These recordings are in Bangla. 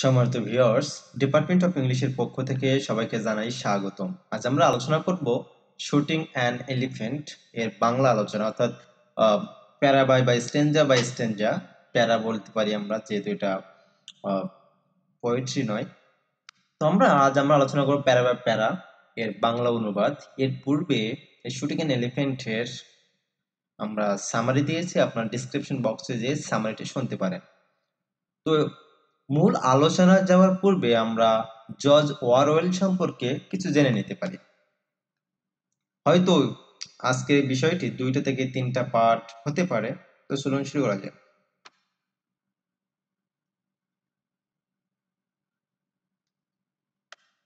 সম্মানিত ভিউয়ার্স, ডিপার্টমেন্ট অফ ইংলিশের পক্ষ থেকে সবাইকে জানাই স্বাগতম। আজ আমরা আলোচনা করব শুটিং অ্যান এলিফ্যান্ট এর বাংলা আলোচনা, অর্থাৎ প্যারা বাই স্টেঞ্জা প্যারা বলতে পারি আমরা, যেহেতু এটা পোয়েট্রি নয়। তো আজ আমরা আলোচনা করব প্যারা বাই প্যারা এর বাংলা অনুবাদ। এর পূর্বে শুটিং অ্যান এলিফ্যান্টের আমরা সামারি দিয়েছি, আপনার ডিসক্রিপশন বক্সে যে সামারিটা শুনতে পারেন। তো মূল আলোচনা যাওয়ার পূর্বে আমরা জর্জ ওরওয়েল সম্পর্কে কিছু জেনে নিতে পারি। হয়তো আজকের বিষয়টি 2 থেকে 3টা পার্ট হতে পারে। তো চলুন শুরু করা যাক।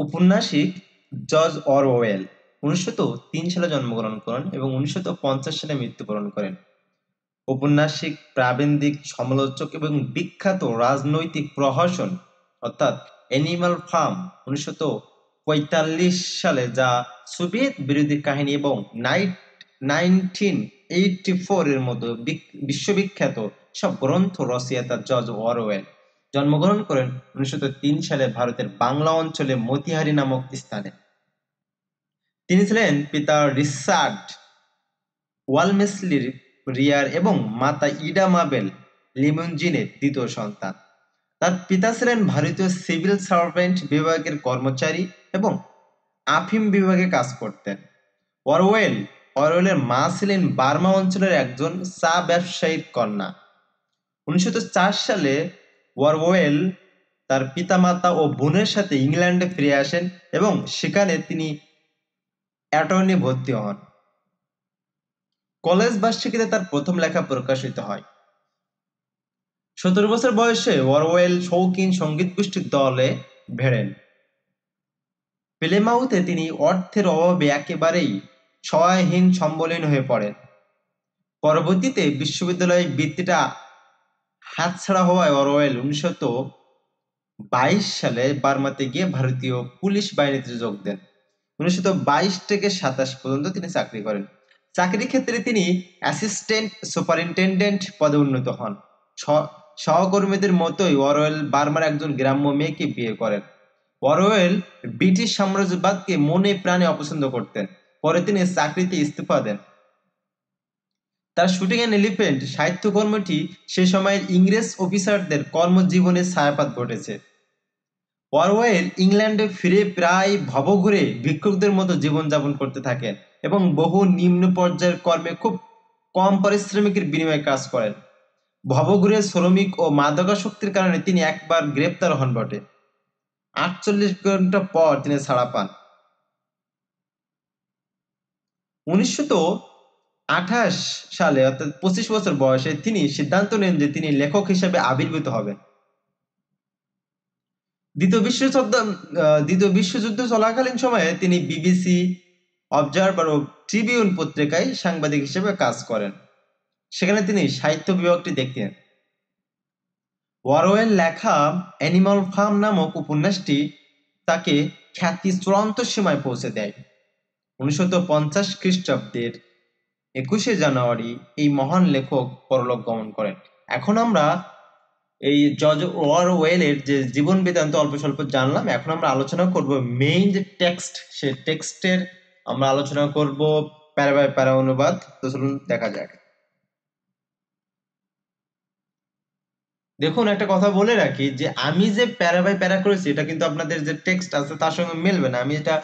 উপন্যাসিক জর্জ ওরওয়েল 1903 সালে জন্মগ্রহণ করেন এবং 1950 সালে মৃত্যুবরণ করেন। ঔপন্যাসিক, প্রাবন্ধিক, সমালোচক এবং বিখ্যাত রাজনৈতিক প্রহসন অর্থাৎ অ্যানিমাল ফার্ম 1945 সালে, যা সোভিয়েত বিরোধী কাহিনী, এবং 1984 এর মতো বিশ্ববিখ্যাত সব গ্রন্থ রচয়িতা জর্জ ওরওয়েল। জন্মগ্রহণ করেন 1903 সালে ভারতের বাংলা অঞ্চলে মতিহারি নামক স্থানে। তিনি ছিলেন পিতা রিচার্ড ওয়ালমেসলির রিয়ার এবং মাতা ইডা মাবেল লিমুনজিনের দ্বিতীয় সন্তান। তার পিতা ছিলেন ভারতীয় সিভিল সার্ভেন্ট বিভাগের কর্মচারী এবং আফিম বিভাগে কাজ করতেন। ওরওয়েলের মা ছিলেন বার্মা অঞ্চলের একজন চা ব্যবসায়ীর কন্যা। 1904 সালে ওরওয়েল তার পিতামাতা ও বোনের সাথে ইংল্যান্ডে ফিরে আসেন এবং সেখানে তিনি অ্যাটর্নি ভর্তি হন। কলেজ বার্ষিকীতে তার প্রথম লেখা প্রকাশিত হয়। 17 বছর বয়সে ওরওয়েল শৌখিন সঙ্গীত গোষ্ঠীর দলে ভেড়েন। প্লেমাউথে তিনি অর্থের অভাবে একেবারেই সহায়হীন সম্বলীন হয়ে পড়েন। পরবর্তীতে বিশ্ববিদ্যালয়ের বৃত্তিটা হাতছাড়া হওয়ায় ওরওয়েল 1922 সালে বার্মাতে গিয়ে ভারতীয় পুলিশ বাহিনীতে যোগ দেন। 1922 থেকে 1927 পর্যন্ত তিনি চাকরি করেন। চাকরির ক্ষেত্রে তিনি অ্যাসিস্ট্যান্ট সুপারিনটেন্ডেন্ট পদে উন্নীত হন। সহকর্মীদের মতোই ওরওয়েল বার্মার একজন গ্রাম্য মেয়েকে বিয়ে করেন। ওরওয়েল ব্রিটিশ সাম্রাজ্যবাদকে মনে প্রাণে অপছন্দ করতেন। পরে তিনি চাকরিতে ইস্তফা দেন। তার শুটিং অ্যান এলিফ্যান্ট সাহিত্যকর্মটি সে সময়ের ইংরেজ অফিসারদের কর্মজীবনে ছায়াপাত ঘটেছে। ওরওয়েল ইংল্যান্ডে ফিরে প্রায় ভবঘুরে ভিক্ষুকদের মতো জীবনযাপন করতে থাকেন এবং বহু নিম্ন পর্যায়ের কর্মে খুব কম পারিশ্রমিকের বিনিময়ে কাজ করেন। ভবঘুরে শ্রমিক ও মাদকাসক্তির কারণে তিনি একবার গ্রেপ্তার হন বটে। 48 ঘন্টা পর তিনি ছাড়া পান। 1928 সালে অর্থাৎ 25 বছর বয়সে তিনি সিদ্ধান্ত নেন যে তিনি লেখক হিসেবে আবির্ভূত হবেন। দ্বিতীয় বিশ্বযুদ্ধ চলাকালীন সময়ে তিনি বিবিসি, অবজারভার ও ট্রিবিউন পত্রিকায় সাংবাদিক হিসেবে কাজ করেন। সেখানে তিনি সাহিত্য বিভাগটি দেখতেন। ওরওয়েল লেখা অ্যানিমাল ফার্ম নামক উপন্যাসটি তাকে খ্যাতি চূড়ান্ত সীমায় পৌঁছে দেয়। 1950 খ্রিস্টাব্দের 21শে জানুয়ারি এই মহান লেখক পরলোক গমন করেন। এখন আমরা এই জর্জ ওরওয়েলের যে জীবন বৃত্তান্ত অল্প স্বল্প জানলাম। এখন আমরা আলোচনা করব মেইন যে টেক্সট, সেই টেক্সটের আমরা আলোচনা করব প্যারা বাই প্যারা অনুবাদ। তো চলুন দেখা যাক। দেখুন, একটা কথা বলে রাখি যে আমি যে প্যারা বাই প্যারা করেছি এটা কিন্তু আপনাদের যে টেক্সট আছে তার সঙ্গে মিলবে না। আমি এটা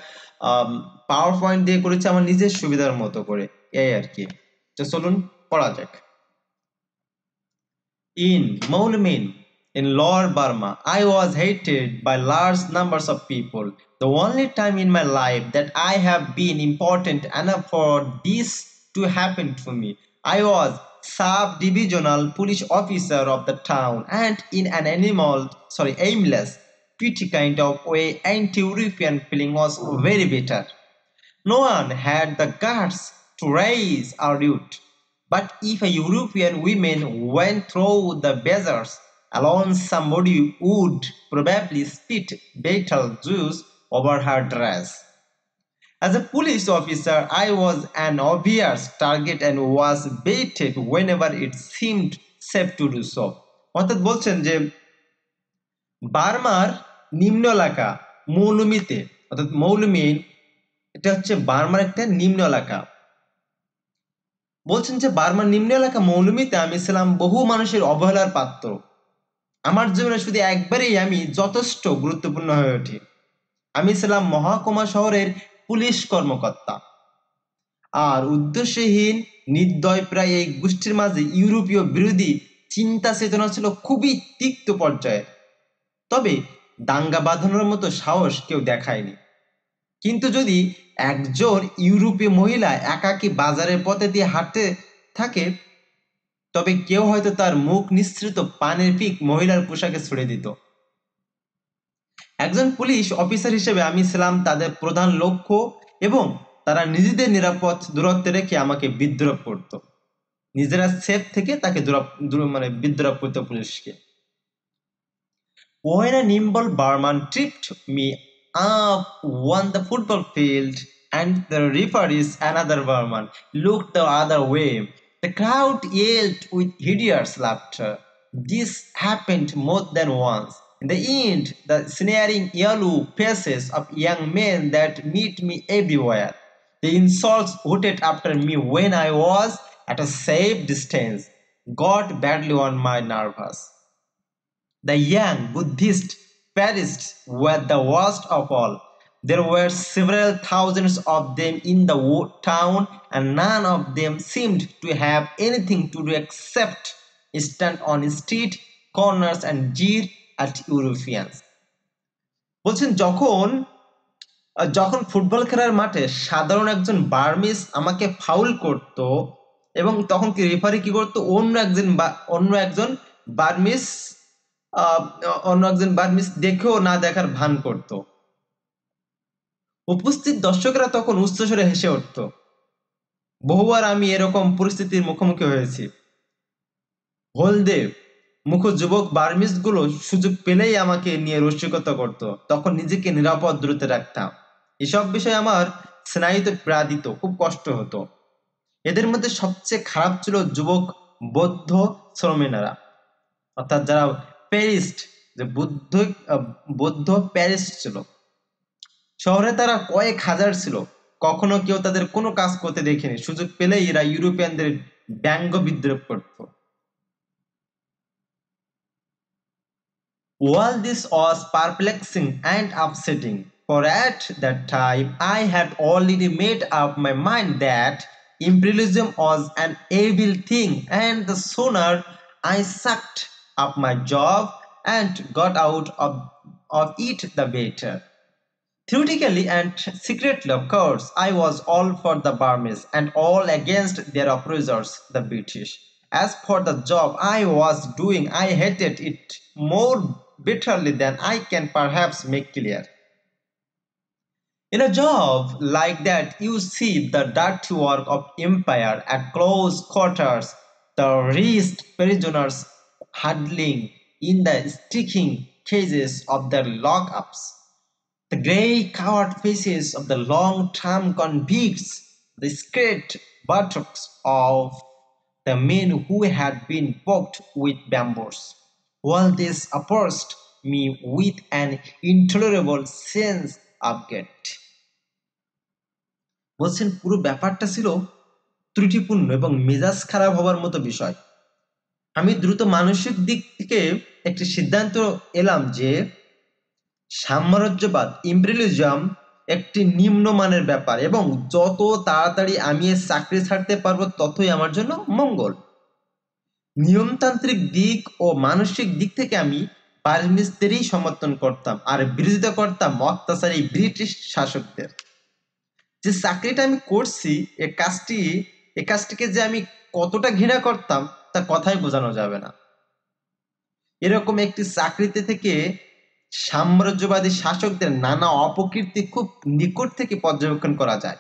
পাওয়ার পয়েন্ট দিয়ে করেছি আমার নিজের সুবিধার মতো করে, এই আর কি। তো চলুন পড়া যাক। In Moulmein, in Lower Burma, I was hated by large numbers of people. The only time in my life that I have been important enough for this to happen to me. I was sub-divisional police officer of the town, and in an aimless, petty kind of way, anti-European feeling was very bitter. No one had the guts to raise a root. But if a European woman went through the bazaars alone, somebody would probably spit betel juice over her dress. As a police officer, I was an obvious target and was baited whenever it seemed safe to do so. অর্থাৎ বলছেন যে বার্মার নিম্ন এলাকা মৌলুমিতে, অর্থাৎ মৌলুমি এটা হচ্ছে বার্মার একটা নিম্ন এলাকা। বলছেন যে বার্মার নিম্ন এলাকা মৌলুমিতে আমি ছিলাম বহু মানুষের অবহেলার পাত্র। আমার জীবনে শুধু একবারেই আমি যথেষ্ট গুরুত্বপূর্ণ হয়ে উঠি। আমি ছিলাম মহাকুমা শহরের পুলিশ কর্মকর্তা। আর উদ্দেশ্যহীন নির্দয় প্রায় এই গোষ্ঠীর মাঝে ইউরোপীয় বিরোধী চিন্তা চেতনা ছিল খুবই তিক্ত পর্যায়ে। তবে দাঙ্গা বাঁধানোর মতো সাহস কেউ দেখায়নি। কিন্তু যদি একজন ইউরোপীয় মহিলা একাকী বাজারের পথে দিয়ে হাঁটতে থাকে, তবে কেউ হয়তো তার মুখ নিঃসৃত পানের পিক মহিলার পোশাকে ছুড়ে দিত। একজন পুলিশ অফিসার হিসেবে আমি ছিলাম তাদের প্রধান লক্ষ্য, এবং তারা নিজেদের নিরাপদ দূরত্বে রেখে আমাকে বিদ্রুপ করত। নিজেরা সেফ থেকে তাকে বিদ্রুপ করত পুলিশকে। When a nimble barman tripped me up on the football field and the referee, another barman, looked the other way. The crowd yelled with hideous laughter. This happened more than once. In the end, the sneering yellow faces of young men that meet me everywhere. The insults hooted after me when I was at a safe distance got badly on my nerves. The young Buddhist priests were the worst of all. There were several thousands of them in the town, and none of them seemed to have anything to do except stand on street corners and jeer at Europeans. Bolchen যখন ফুটবল খেলার মাঠে সাধারণ একজন বার্মিস আমাকে ফাউল করত, এবং তখন কি রেফারি কি করতো, অন্য একজন বার্মিস দেখেও না দেখার ভান করত। উপস্থিত দর্শকরা তখন উচ্চস্বরে হেসে উঠত। বহুবার আমি এরকম পরিস্থিতির মুখোমুখি হয়েছি। হলদে মুখ যুবক বার্মিস গুলো সুযোগ পেলেই আমাকে নিয়ে রসিকতা করত। তখন নিজেকে নিরাপদ দূরত্বে রাখতাম। এসব বিষয়ে আমার স্নায়ুতে পীড়া দিত, খুব কষ্ট হতো। এদের মধ্যে সবচেয়ে খারাপ ছিল যুবক বৌদ্ধ শ্রমিকেরা, অর্থাৎ যারা প্যারিস্ট, যে বৌদ্ধ প্যারিস্ট ছিল। শহরে তারা কয়েক হাজার ছিল। কখনো কেউ তাদের কোনো কাজ করতে দেখেনি। সুযোগ পেলেই এরা ইউরোপিয়ানদের ব্যঙ্গ বিদ্রুপ করত। All this was perplexing and upsetting, for at that time I had already made up my mind that imperialism was an evil thing, and the sooner I sucked up my job and got out of it, the better. Theoretically and secretly, of course, I was all for the Burmese and all against their oppressors, the British. As for the job I was doing, I hated it more bitterly than I can perhaps make clear. In a job like that, you see the dirty work of empire at close quarters, the risked prisoners huddling in the sticking cages of their lock-ups, the grey covered faces of the long-term convicts, the scared buttocks of the men who had been poked with bamboos. All this oppressed me with an intolerable sense of guilt. বলছেন পুরো ব্যাপারটা ছিল ত্রুটিপূর্ণ এবং মেজাজ খারাপ হওয়ার মতো বিষয়। আমি দ্রুত মানসিক দিক থেকে একটি সিদ্ধান্ত এলাম যে সাম্রাজ্যবাদ, ইম্পেরিয়ালিজম, একটি নিম্নমানের ব্যাপার, এবং যত তাড়াতাড়ি আমি চাকরি ছাড়তে পারবো ততই আমার জন্য মঙ্গল। নিয়মতান্ত্রিক দিক ও মানসিক দিক থেকে আমি বার্মিসদেরই সমর্থন করতাম আর বিরোধিতা করতাম অত্যাচারী ব্রিটিশ শাসকদের। যে চাকরিটা আমি করছি, এ কাজটিকে যে আমি কতটা ঘৃণা করতাম তা কথাই বোঝানো যাবে না। এরকম একটি চাকরিতে থেকে সাম্রাজ্যবাদী শাসকদের নানা অপকীর্তি খুব নিকট থেকে পর্যবেক্ষণ করা যায়।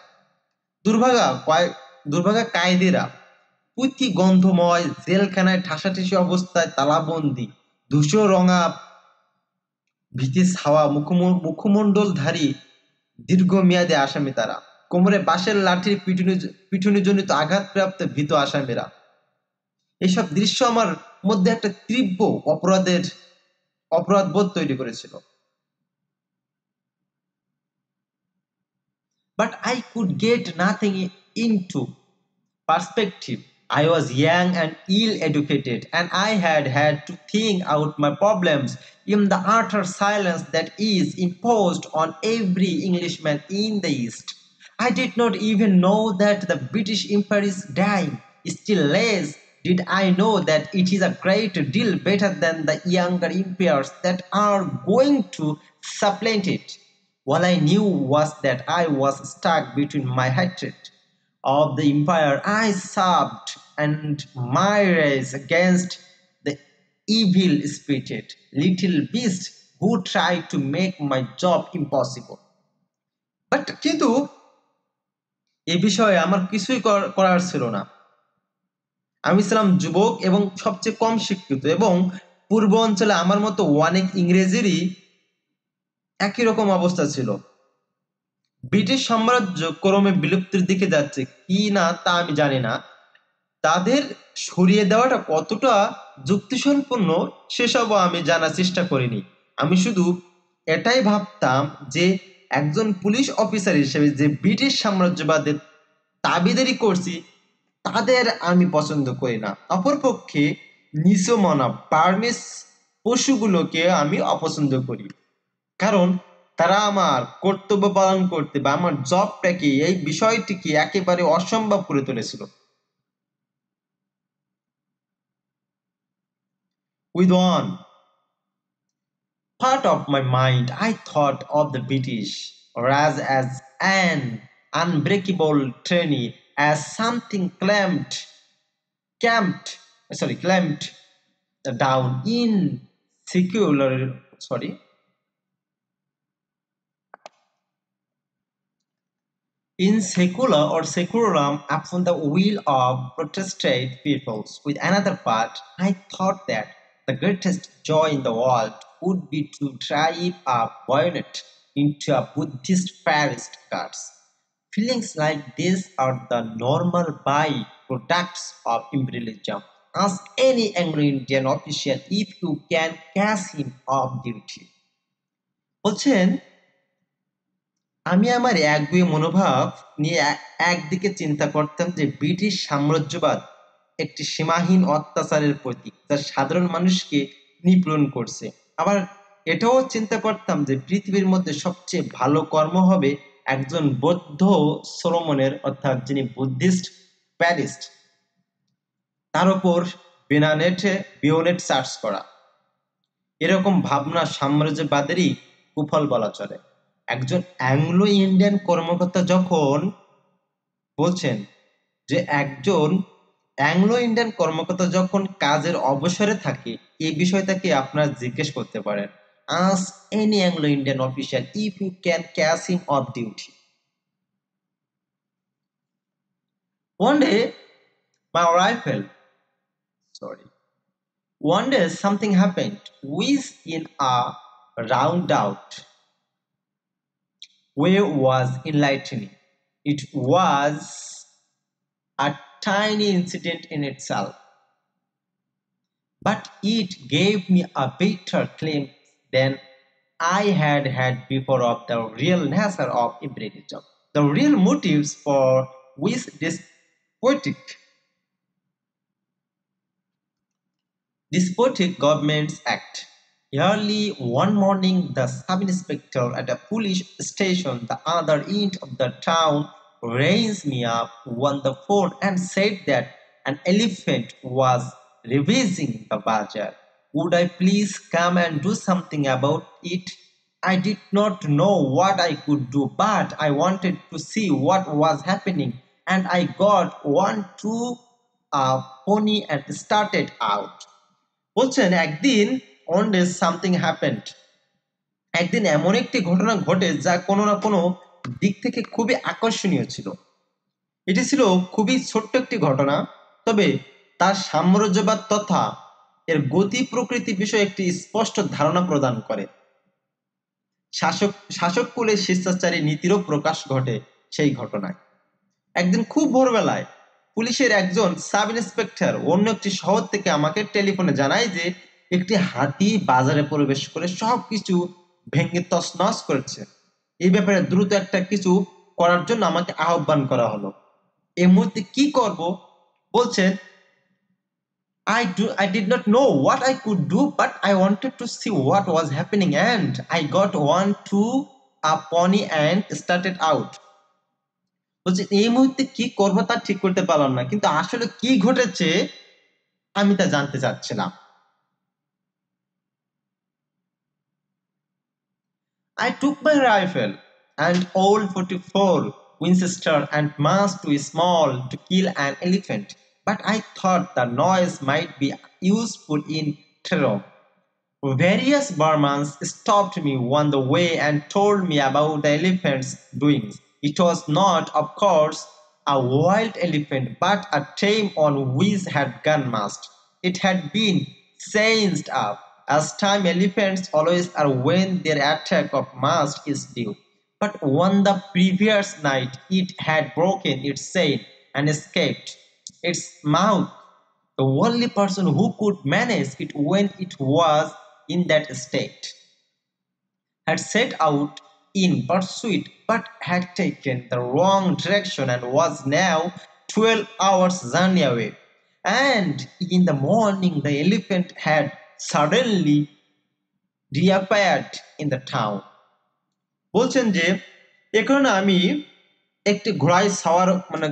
দুর্ভাগা কায়েদিরা পুঁতি গন্ধময় জেলখানায় ঠাসাঠেসি অবস্থায় তালাবন্দি, ধূসর রঙা ভীতি ছাওয়া মুখমণ্ডলধারী দীর্ঘমেয়াদী আসামি তারা, কোমরে বাঁশের লাঠির পিটুনিজনিত আঘাতপ্রাপ্ত ভীত আসামিরা। এসব দৃশ্য আমার মধ্যে একটা তীব্র অপরাধের অপরাধবোধ তৈরি করেছিল। But I could get nothing into perspective. I was young and ill-educated, and I had to think out my problems in the utter silence that is imposed on every Englishman in the East. I did not even know that the British Empire is dying. Still less did I know that it is a great deal better than the younger empires that are going to supplant it. All I knew was that I was stuck between my hatred of the empire I served and my race against the evil spirited little beast who tried to make my job impossible. But kintu ei bishoye amar কিছুই করার ছিল না। আমি ছিলাম যুবক এবং সবচেয়ে কম শিক্ষিত এবং পূর্ব অঞ্চলে আমার মতো অনেক ইংরেজেরই একই রকম অবস্থা ছিল। ব্রিটিশ সাম্রাজ্য ক্রমে বিলুপ্তির দিকে যাচ্ছে কি না তা আমি জানি না, তাদের সরিয়ে দেওয়াটা কতটা যুক্তিসম্পন্ন সেসবও আমি জানার চেষ্টা করিনি। আমি শুধু এটাই ভাবতাম যে একজন পুলিশ অফিসার হিসেবে যে ব্রিটিশ সাম্রাজ্যবাদের তাবিদারি করছি তাদের আমি পছন্দ করি না, অপরপক্ষে নিচমনা বার্মিস পশুগুলোকে আমি অপছন্দ করি, কারণ তারা আমার কর্তব্য পালন করতে বা আমার জবটাকে এই বিষয়টিকে একেবারে অসম্ভব করে তুলেছিল। With one part of my mind, I thought of the British ras as an unbreakable tyranny, as something clamped down in secular or secularism upon the will of protestant peoples. With another part, I thought that the greatest joy in the world would be to drive a bayonet into a Buddhist Paris cart. Feelings like this are the normal by-products of imperialism. Ask any angry Indian official if you can catch him off duty. Bolchen, আমি আমার একগুঁয়ে মনোভাব নিয়ে একদিকে চিন্তা করতাম যে ব্রিটিশ সাম্রাজ্যবাদ একটি সীমাহীন অত্যাচারের প্রতীক যা সাধারণ মানুষকে নিপীড়ন করছে, আবার এটাও চিন্তা করতাম যে পৃথিবীর মধ্যে সবচেয়ে ভালো কর্ম হবে একজন বৌদ্ধ সলোমনের অর্থাৎ যিনি বুদ্ধিস্ট প্যারিস্ট তার উপর বিয়োনেট সার্চ করা। এরকম ভাবনা সাম্রাজ্যবাদেরই কুফল বলা চলে। একজন অ্যাংলো ইন্ডিয়ান কর্মকর্তা যখন বলছেন যে একজন অ্যাংলো ইন্ডিয়ান কর্মকর্তা যখন কাজের অবসরে থাকে এই বিষয়টাকে আপনারা জিজ্ঞেস করতে পারেন, ask any Anglo Indian officer if you can catch him off duty. One day something happened which in a roundabout where was enlightening. It was a tiny incident in itself, but it gave me a better glimpse than I had before of the real nature of imperialism, the real motives for which this despotic governments act. Early one morning, the sub-inspector at a police station the other end of the town raised me up on the phone and said that an elephant was ravaging the bazaar. Would I please come and do something about it? I did not know what I could do, but I wanted to see what was happening, and I got a pony and started out. On this something happened. একদিন এমন একটি ঘটনা ঘটে যা কোনো না কোনো দিক থেকে খুবই আকর্ষণীয় ছিল। এটি ছিল খুবই ছোট্ট একটি ঘটনা, তবে তার সাম্রাজ্যবাদ তথা এর গতি প্রকৃতি বিষয়ে একটি স্পষ্ট ধারণা প্রদান করে। শাসক কুলের শিষ্টাচারী নীতিরও প্রকাশ ঘটে সেই ঘটনায়। একদিন খুব ভোরবেলায় পুলিশের একজন সাব ইন্সপেক্টর অন্য একটি শহর থেকে আমাকে টেলিফোনে জানায় যে একটি হাতি বাজারে প্রবেশ করে সবকিছু ভেঙে তছনছ করছে। এই ব্যাপারে দ্রুত একটা কিছু করার জন্য আমাকে আহ্বান করা হলো। এই মুহূর্তে কি করব বলছেন, I did not know what I could do, but I wanted to see what was happening, and I got one, two, a pony and started out. বলছে এই মুহূর্তে কি করবো তা ঠিক করতে পারলাম না, কিন্তু আসলে কি ঘটেছে আমি তা জানতে চাচ্ছিলাম। I took my rifle and old 44 Winchester and mass too small to kill an elephant, but I thought the noise might be useful in terror. Various Burmans stopped me on the way and told me about the elephant's doings. It was not, of course, a wild elephant, but a tame one which had gone mast. It had been cinched up, as tame elephants always are when their attack of mast is due. But on the previous night it had broken its chain and escaped. Its mouth, the only person who could manage it when it was in that state, had set out in pursuit but had taken the wrong direction and was now 12 hours journey away. And in the morning the elephant had suddenly reappeared in the town. বলছেন যে এখন আমি একটি ঘোড়ায় সাওয়ার মানে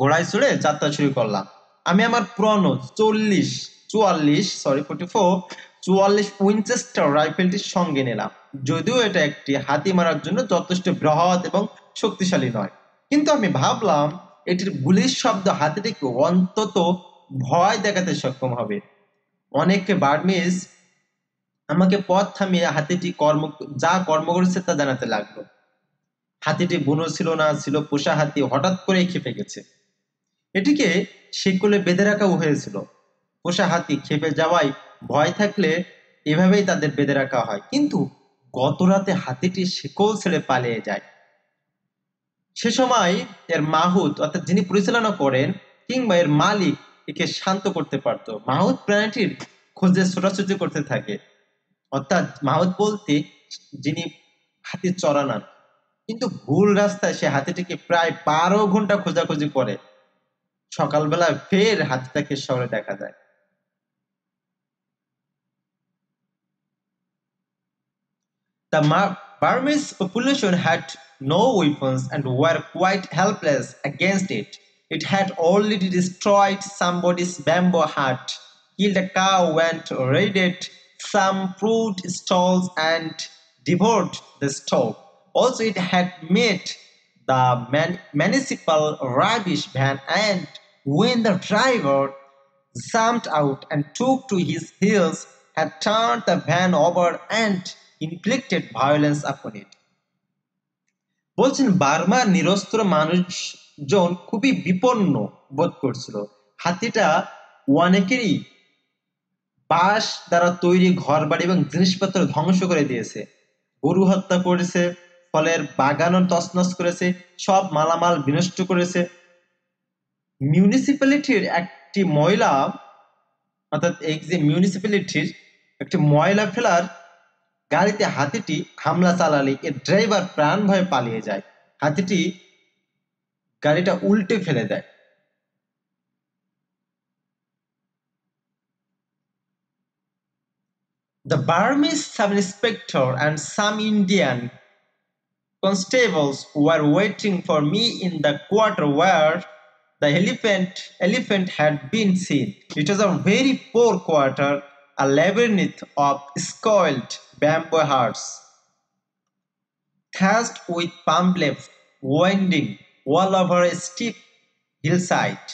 ঘোড়ায় চড়ে যাত্রা শুরু করলাম। আমি আমার পুরনো 44 উইনচেস্টার রাইফেলটির সঙ্গে নিলাম, যদিও এটা একটি হাতি মারার জন্য যথেষ্ট বৃহৎ এবং শক্তিশালী নয়, কিন্তু আমি ভাবলাম এটির গুলির শব্দ হাতিটিকে অন্তত ভয় দেখাতে সক্ষম হবে। অনেকে বার্মিজ আমাকে পথ থামিয়ে হাতিটি যা কর্ম করেছে তা জানাতে লাগলো। হাতিটি বুনো ছিল না, ছিল পোষা হাতি, হঠাৎ করে খেপে গেছে। এটিকে শিকলে বেঁধে রাখাও হয়েছিল। পোষা হাতি খেপে যাওয়ায় ভয় থাকলে এভাবেই তাদের বেঁধে রাখা হয়, কিন্তু গত রাতে হাতিটি শিকল ছেড়ে পালিয়ে যায়। সে সময় এর মাহুত অর্থাৎ যিনি পরিচালনা করেন কিংবা এর মালিক একে শান্ত করতে পারত। মাহুত প্রাণীটির খোঁজে ছোটাছুটি করতে থাকে, অর্থাৎ মাহুত বলতে যিনি হাতি চড়ান, কিন্তু ভুল রাস্তায় সে হাতিটিকে প্রায় 12 ঘন্টা খোঁজাখুঁজি করে। সকালবেলা ফের হাতিটাকে শহরে দেখা যায়। The Burmese population had no weapons and were quite helpless against it. It had already destroyed somebody's bamboo hut, killed a cow and raided some fruit stalls and devoured the store. Also it had met the municipal rubbish van, and when the driver jumped out and took to his heels, had turned the van over and inflicted violence upon it. বলছেন বার্মা নিরস্ত্র মানুষজন খুবই বিপন্ন বোধ করছিল। হাতিটা অনেকেরই বাঁশ দ্বারা তৈরি ঘর বাড়ি এবং জিনিসপত্র ধ্বংস করে দিয়েছে, গরু হত্যা করেছে, ফলের বাগানও তছনছ করেছে, সব মালামাল বিনষ্ট করেছে। মিউনিসিপ্যালিটির একটি ময়লা অর্থাৎ মিউনিসিপ্যালিটির একটি ময়লা ফেলার গাড়িতে হাতিটি হামলা চালালে এর ড্রাইভার প্রাণ ভয়ে পালিয়ে যায়। হাতিটি গাড়িটা উল্টে ফেলে দেয়। The Burmese sub-inspector and some Indian constables were waiting for me in the quarter where the elephant had been seen. It was a very poor quarter, a labyrinth of squalid bamboo huts, thatched with palm leaves, winding all over a steep hillside.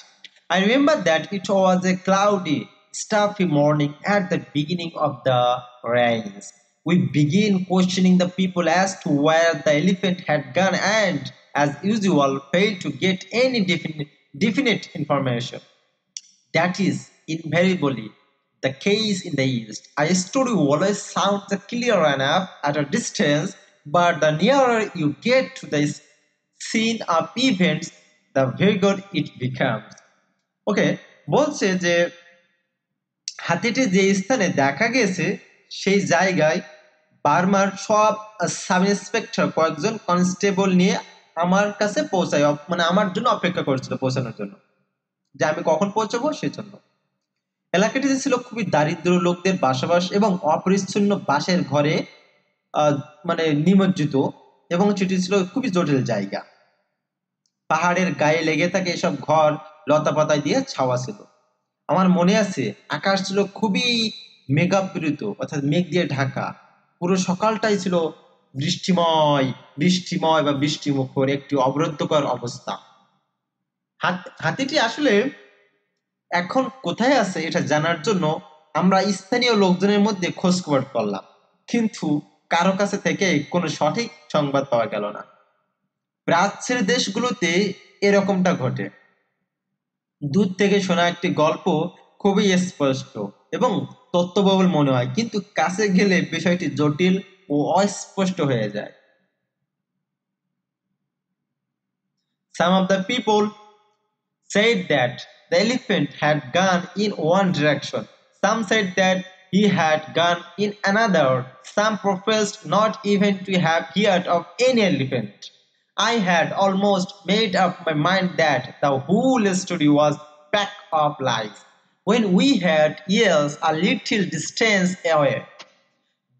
I remember that it was a cloudy, stuffy morning at the beginning of the rains. We began questioning the people as to where the elephant had gone and, as usual, failed to get any definite information. That is invariably the case in the East. A story always sounds clear enough at a distance, but the nearer you get to the scene of events, the vaguer it becomes. Okay, বলছে যে হাতিটি যে স্থানে দেখা গেছে সেই জায়গায় বার্মার সব সাব ইন্সপেক্টর কয়েকজন কনস্টেবল নিয়ে আমার কাছে পৌঁছায়, মানে আমার জন্য অপেক্ষা করেছিল পৌঁছানোর জন্য, যে আমি কখন পৌঁছাবো সেজন্য। এলাকাটি যে ছিল খুবই দারিদ্র লোকদের বাসবাস এবং অপরিচ্ছন্ন বাঁশের ঘরে মানে নিমজ্জিত, এবং সেটি ছিল খুবই জটিল জায়গা। পাহাড়ের গায়ে লেগে থাকে এসব ঘর লতা পাতায় দিয়ে ছাওয়া ছিল। আমার মনে আছে আকাশ ছিল খুবই মেঘাবৃত, অর্থাৎ মেঘ দিয়ে ঢাকা। পুরো সকালটাই ছিল বৃষ্টিময় বা বৃষ্টিমুখর একটি অবরুদ্ধকর অবস্থা। হাতিটি আসলে এখন কোথায় আছে এটা জানার জন্য আমরা স্থানীয় লোকজনের মধ্যে খোঁজখবর করলাম, কিন্তু কারো কাছে থেকে কোনো সঠিক সংবাদ পাওয়া গেল না। প্রাচ্যের দেশগুলোতে এরকমটা ঘটে। দূর থেকে শোনা একটি গল্প খুবই স্পষ্ট এবং তত্ত্ববহুল মনে হয়, কিন্তু কাছে গেলে বিষয়টি জটিল ও অস্পষ্ট হয়ে যায়। Some of the people said that the elephant had gone in one direction. Some said that he had gone in another. Some professed not even to have heard of any elephant. I had almost made up my mind that the whole story was pack of lies when we had ears a little distance away.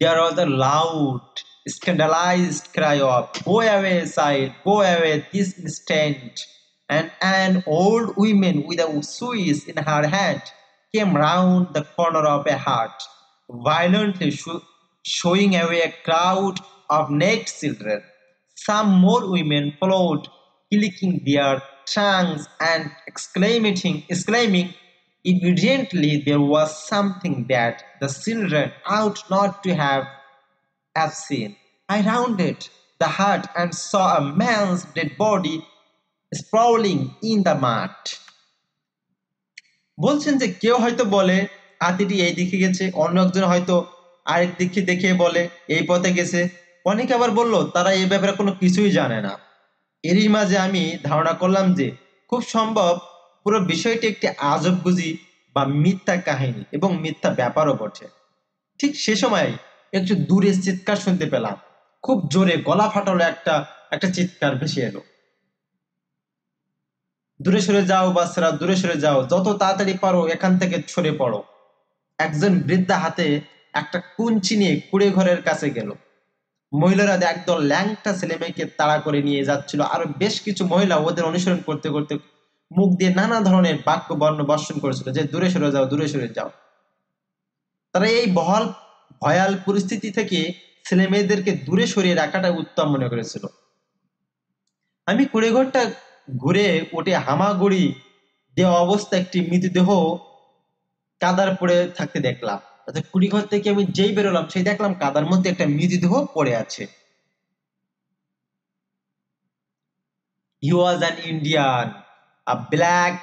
There was a loud, scandalized cry of "Go away, child! Go away! This instant!" And an old woman with a switch in her hand came round the corner of a hut, violently showing away a crowd of naked children. Some more women followed, clicking their tongues and exclaiming evidently there was something that the children ought not to have seen. I rounded the hut and saw a man's dead body sprawling in the mud. বলছেন যে কেউ হয়তো বলে হাতিটি এই দিকে গেছে, অন্য একজন হয়তো আরেক দিকে দেখে বলে এই পথে গেছে, অনেকে আবার বললো তারা এই ব্যাপারে কোনো কিছুই জানে না। এরই মাঝে আমি ধারণা করলাম যে খুব সম্ভব পুরো বিষয়টি একটি আজব গুজি বা মিথ্যা কাহিনী এবং মিথ্যা ব্যাপারও বটে। ঠিক সে সময় একটু দূরে চিৎকার শুনতে পেলাম, খুব জোরে গলা ফাটালো একটা চিৎকার ভেসে এলো, দূরে সরে যাও বাচ্চারা, দূরে সরে যাও, যত তাড়াতাড়ি পারো এখান থেকে সরে পড়ো। একজন বৃদ্ধা হাতে একটা কুঞ্চি নিয়ে কুড়ে ঘরের কাছে গেল। মহিলারা একদল ল্যাংটা ছেলে মেয়েকে তাড়া করে নিয়ে যাচ্ছিল, আরো বেশ কিছু মহিলা ওদের অনুসরণ করতে করতে মুখ দিয়ে নানা ধরনের বাক্য বর্ণ বর্ষণ করেছিল যে দূরে সরে যাও, দূরে সরে যাও। তারা এই ভয়াল পরিস্থিতি থেকে ছেলে মেয়েদেরকে দূরে সরিয়ে রাখাটা উত্তম মনে করেছিল। আমি কুড়েঘরটা ঘুরে ওটে হামাগুড়ি দেওয়া অবস্থা একটি মৃতদেহ কাদার পড়ে থাকতে দেখলাম। অর্থাৎ কুড়িঘর থেকে আমি যেই বেরোলাম সেই দেখলাম কাদার মধ্যে একটা মৃতদেহ পড়ে আছে। He was an Indian, a black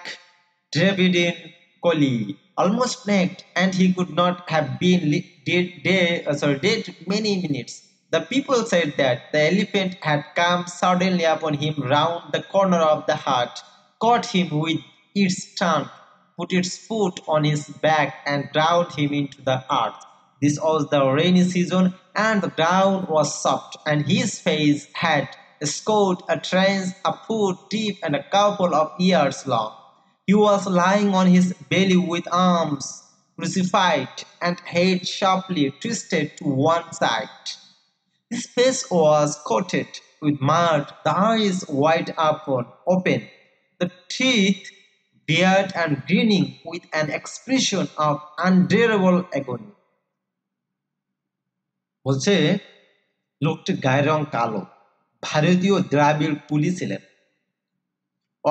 draped in collie, almost naked, and he could not have been dead many minutes. The people said that the elephant had come suddenly upon him round the corner of the hut, caught him with its trunk, put its foot on his back and drowned him into the earth. This was the rainy season and the ground was soft and his face had scored a trench a foot deep and a couple of years long. He was lying on his belly with arms crucified and head sharply twisted to one side. His face was coated with mud, the eyes wide open, the teeth bared and grinning with an expression of unbearable agony. বলছে লোকটির গায়ের রং কালো, ভারতীয় দ্রাবিড় পুলিশ ছিলেন।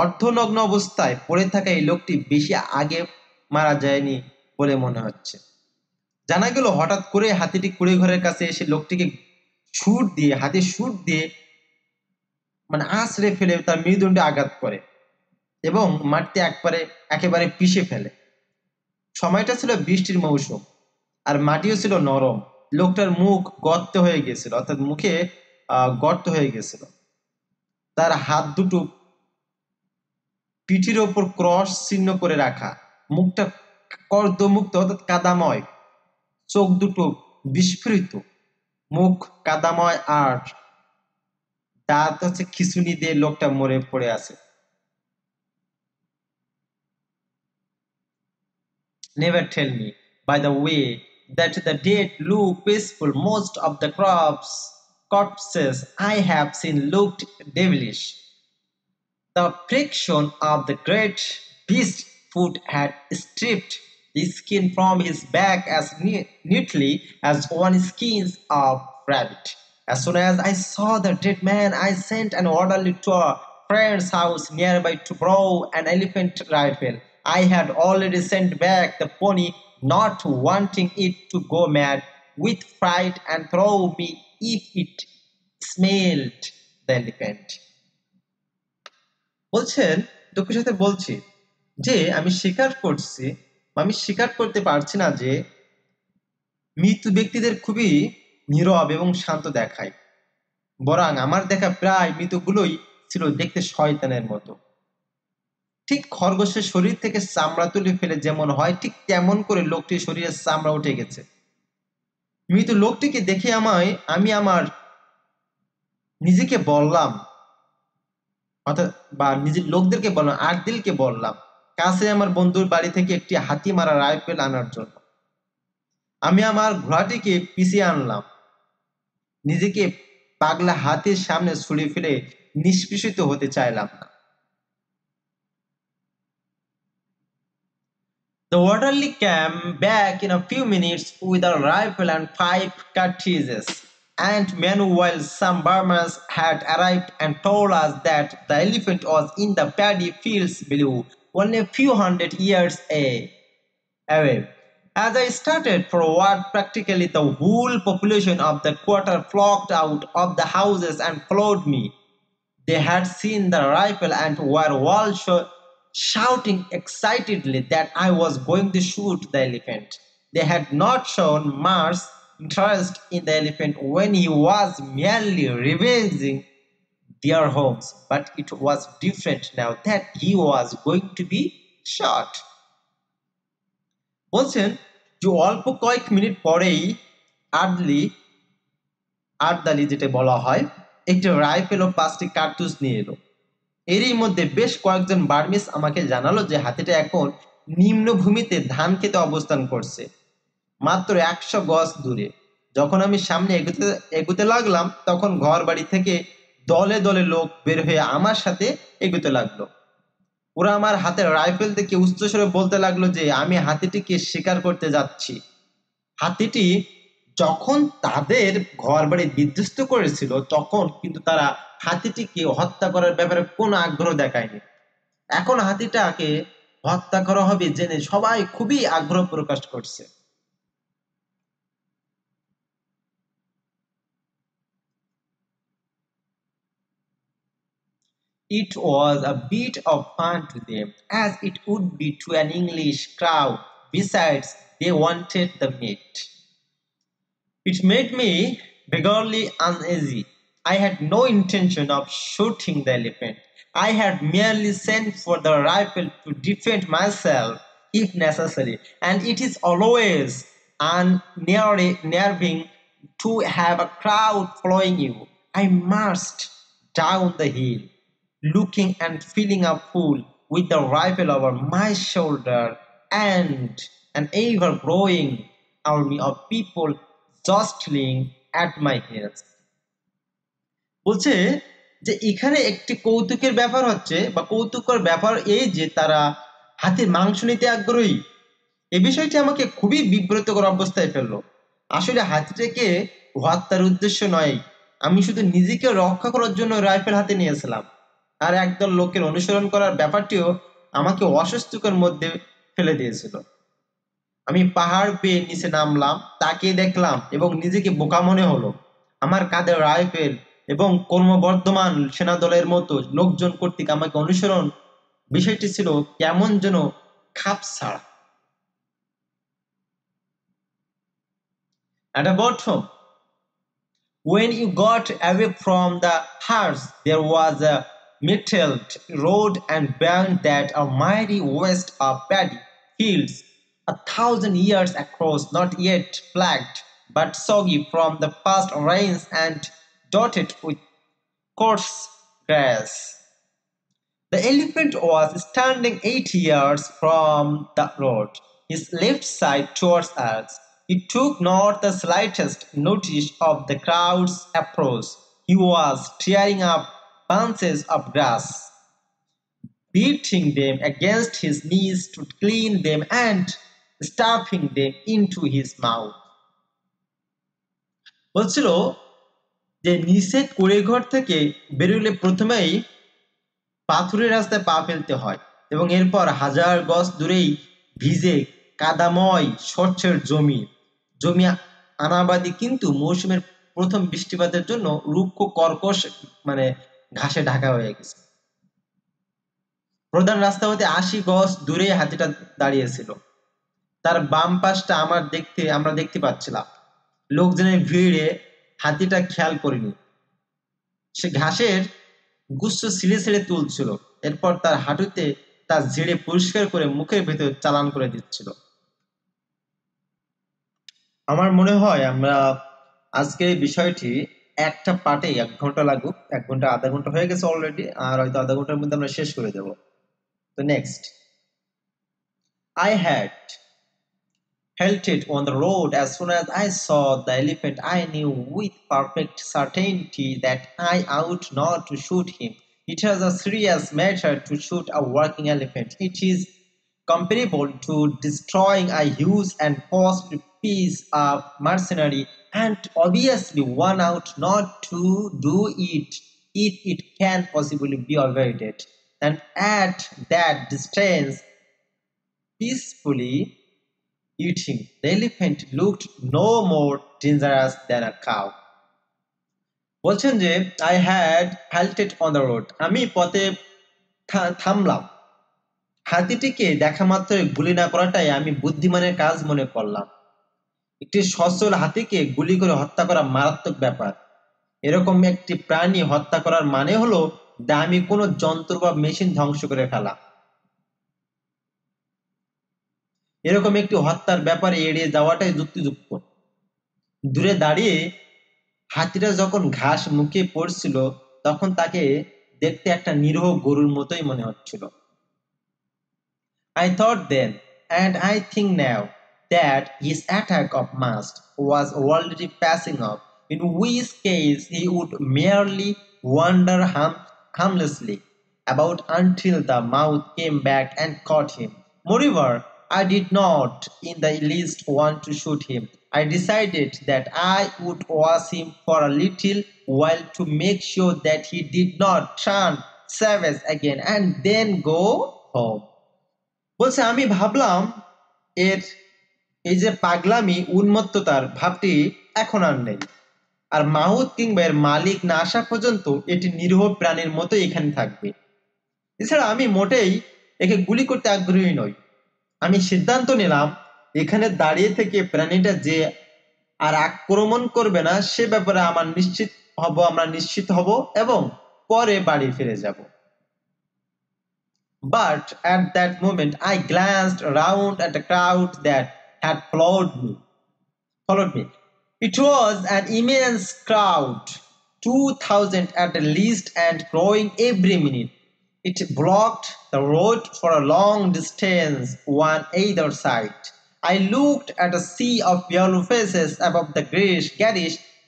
অর্ধনগ্ন অবস্থায় পড়ে থাকা এই লোকটি বেশি আগে মারা যায়নি বলে মনে হচ্ছে। জানা গেল হঠাৎ করে হাতিটি কুড়ে ঘরের কাছে এসে লোকটিকে হাতে শুট দিয়ে মানে আছড়ে ফেলে তার মৃত্যুদণ্ডে আঘাত করে এবং মাটিতে একেবারে পিষে ফেলে। সময়টা ছিল বৃষ্টির মৌসুম আর মাটিও ছিল নরম। লোকটার মুখ গর্ত হয়ে গেছিল, অর্থাৎ মুখে গর্ত হয়ে গেছিল। তার হাত দুটো পিঠির ওপর ক্রস চিহ্ন করে রাখা, মুখটা কর্দমুক্ত অর্থাৎ কাদাময়, চোখ দুটো বিস্ফোরিত, মুখ কাদাময় আর দাঁত হচ্ছে খিচুনি দিয়ে লোকটা মরে পড়ে আছে। Never tell me, by the way, that the dead look peaceful. Most of the corpses I have seen looked devilish. The friction of the great beast foot had stripped the skin from his back as neatly as one skins of rabbit. As soon as I saw the dead man, I sent an orderly to a friend's house nearby to borrow an elephant rifle. I had already sent back the pony, not wanting it to go mad with fright and throw me if it smelled the elephant. বলছেন দুঃখের সাথে বলছি যে আমি স্বীকার করতে পারছি না যে মৃত ব্যক্তিদের খুবই নীরব এবং শান্ত দেখায়, বরং আমার দেখা প্রায় মৃতগুলোই ছিল দেখতে শয়তানের মতো। ঠিক খরগোশের শরীর থেকে চামড়া তুলে ফেলে যেমন হয়, ঠিক তেমন করে লোকটির শরীরের চামড়া উঠে গেছে। মৃত লোকটিকে দেখে আমি আমার নিজেকে বললাম, অর্থাৎ বা নিজের লোকদেরকে বললাম, আরদিলকে বললাম কাছে আমার বন্ধুর বাড়ি থেকে একটি হাতি মারা রাইফেল আনার জন্য। আমি আমার ঘোড়াটিকে পিছিয়ে আনলাম, নিজেকে পাগলা হাতির সামনে ছুড়ে ফেলে নিষ্পেষিত হতে চাইলাম না। The orderly came back in a few minutes with a rifle and 5 cartridges, and meanwhile some Burmans had arrived and told us that the elephant was in the paddy fields below, only a few hundred years away. As I started forward, practically the whole population of the quarter flocked out of the houses and followed me. They had seen the rifle and were all shouting excitedly that I was going to shoot the elephant. They had not shown much interest in the elephant when he was merely ravaging their homes, but it was different now that he was going to be shot. বলছেন যে অল্প কয়েক মিনিট পরেই আর্দালি যেটা বলা হয় একটি রাইফেল ও 5টি কার্তুজ নিয়ে এলো। এরই মধ্যে বেশ কয়েকজন বার্মিস আমাকে জানালো যে হাতিটা এখন নিম্নভূমিতে ধান খেতে অবস্থান করছে, মাত্র 100 গজ দূরে। যখন আমি সামনে এগুতে লাগলাম তখন ঘর বাড়ি থেকে দলে দলে লোক বের হয়ে আমার সাথে এগুতে লাগলো। ওরা আমার হাতের রাইফেল থেকে উচ্চস্বরে বলতে লাগলো যে আমি হাতিটিকে শিকার করতে যাচ্ছি। হাতিটি যখন তাদের ঘরবাড়ি বিধ্বস্ত করেছিল তখন কিন্তু তারা হাতিটিকে হত্যা করার ব্যাপারে কোনো আগ্রহ দেখায়নি। এখন হাতিটাকে হত্যা করা হবে জেনে সবাই খুবই আগ্রহ প্রকাশ করছে। It was a bit of fun to them, as it would be to an English crowd. Besides, they wanted the meat. It made me beggarly uneasy. I had no intention of shooting the elephant. I had merely sent for the rifle to defend myself if necessary, and it is always unnerving to have a crowd following you. I marched down the hill, looking and feeling a fool, with the rifle over my shoulder and an ever-growing army of people jostling at my heels. বলছে যে এখানে একটি কৌতুকের ব্যাপার হচ্ছে বা কৌতুকের ব্যাপার এই যে তারা হাতির মাংস নিতে আগ্রহী। এই বিষয়টি আমাকে খুবই বিব্রতকর অবস্থায় ফেললো। আসলে হাতিটাকে হত্যার উদ্দেশ্য নয়, আমি শুধু নিজেকে রক্ষা করার জন্য রাইফেল হাতে নিয়েছিলাম, আর একদল লোকের অনুসরণ করার ব্যাপারটিও আমাকে অস্বস্তিকর মধ্যে ফেলে দিয়েছিল। আমি পাহাড় পেয়ে নিচে নামলাম, তাকিয়ে দেখলাম এবং নিজেকে বোকা মনে হলো। আমার কাঁধে রাইফেল এবং কর্মবর্ধমান সেনাদলের মতো লোকজন কর্তৃক আমাকে অনুসরণ বিষয়টি ছিল কেমন যেন খাপছাড়া। When you got away from the horse, there was a mottled road and bound that a mighty waste of paddy fields 1,000 years across, not yet flagged but soggy from the past rains and dotted with coarse grass. The elephant was standing 8 yards from the road, his left side towards us. He took not the slightest notice of the crowd's approach. He was tearing up bunches of grass, beating them against his knees to clean them, and stuffing them into his mouth. বলছিল যে নিষেধ করে ঘর থেকে বেরোলে প্রথমেই পাথুরের রাস্তায় পা ফেলতে হয় এবং এরপর হাজার গজ দূরেই ভিজে কাদাময় শস্যের জমি আনাবাদি, কিন্তু মৌসুমের প্রথম বৃষ্টিপাতের জন্য রুক্ষ কর্কশ মানে ঘাসে ঢাকা হয়ে গেছে। প্রধান রাস্তা হতে 80 গজ দূরে হাতিটা দাঁড়িয়েছিল। তার বাম পাশটা আমরা দেখতে পাচ্ছিলাম। লোকজনের ভিড়ে হাতিটা খেয়াল করিনি, সে ঘাসের গুচ্ছ ছিঁড়ে ছিঁড়ে তুলছিল, এরপর তার হাঁটুতে তা ঝেড়ে পরিষ্কার করে মুখের ভেতর চালান করে দিচ্ছিল। আমার মনে হয় আমরা আজকের এই বিষয়টি একটা পার্টে 1 ঘন্টা লাগুক, 1 ঘন্টা আধা ঘন্টা হয়ে গেছে অলরেডি, আর হয়তো আধা ঘন্টার মধ্যে আমরা শেষ করে দেব। তো next, I had halted on the road as soon as I saw the elephant. I knew with perfect certainty that I ought not to shoot him. It is a serious matter to shoot a working elephant. It is comparable to destroying a huge and costly piece of machinery, and obviously one ought not to do it if it can possibly be avoided. And at that distance, peacefully eating, the elephant looked no more dangerous than a cow. বলছেন যে I had halted on the road. আমি পথে থামলাম। হাতিটিকে দেখা মাত্রই গুলি না করাটাই আমি বুদ্ধিমানের কাজ মনে করলাম। একটি সচল হাতিকে গুলি করে হত্যা করা মারাত্মক ব্যাপার। এরকম একটি প্রাণী হত্যা করার মানে হলো দামি কোনো যন্ত্র বা মেশিন ধ্বংস করে ফেলা। এরকম একটি হত্যার ব্যাপারে এড়িয়ে যাওয়াটাই যুক্তিযুক্ত। দূরে দাঁড়িয়ে হাতিটা যখন ঘাস মুখে পড়ছিল তখন তাকে দেখতে একটা নিরহ গরুর মতোই মনে হচ্ছিল। I thought then, and I think now, that his attack of must was already passing off, in which case he would merely wander harmlessly about until the mouth came back and caught him. Moreover, I did not in the least want to shoot him. I decided that I would watch him for a little while to make sure that he did not turn savage again and then go home. বলছে আমি ভাবলাম এই যে পাগলামি উন্মত্ততার ভাবটি এখন আর নেই, আর মাহুত কিংবা এর মালিক না আসা পর্যন্ত এটি নিরীহ প্রাণীর মতো এখানে থাকবে। এছাড়া আমি মোটেই একে গুলি করতে আগ্রহী নই। আমি সিদ্ধান্ত নিলাম এখানে দাঁড়িয়ে থেকে প্রাণীটা যে আর আক্রমণ করবে না সে ব্যাপারে আমরা নিশ্চিত হব এবং পরে বাড়ি ফিরে যাব। But at that moment I glanced around at the crowd that had followed me. It was an immense crowd, 2,000 at the least and growing every minute. It blocked the road for a long distance on either side. I looked at a sea of yellow faces above the grayish,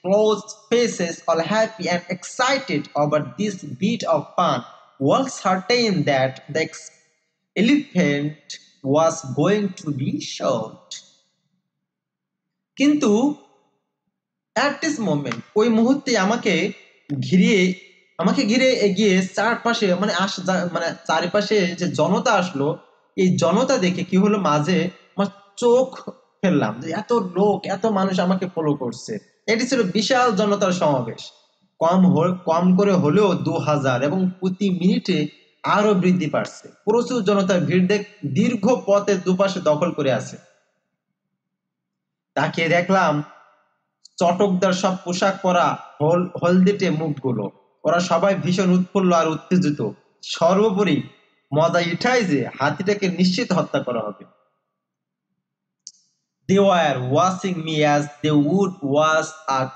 closed faces, all happy and excited over this bit of fun, well certain that the elephant was going to be shot. Kintu, at this moment, ওই মুহূর্তে আমাকে ঘিরে এগিয়ে চারপাশে মানে চারিপাশে যে জনতা আসলো, এই জনতা দেখে কি হলো মাঝে আমার চোখ ফেললাম যে এত লোক, এত মানুষ আমাকে ফলো করছে। এটি ছিল বিশাল জনতার সমাবেশ, কম করে হলেও 2000, এবং প্রতি মিনিটে আরো বৃদ্ধি পাচ্ছে। প্রচুর জনতার ভিড় দীর্ঘ পথের দুপাশে দখল করে আছে। তাকিয়ে দেখলাম চটকদার সব পোশাক পরা হলদেটে মুখগুলো, ওরা সবাই ভীষণ উৎফুল্ল আর উত্তেজিত। সর্বোপরি মজা এটাই যে হাতিটাকে নিশ্চিত হত্যা করা হবে। They were watching me as they would watch a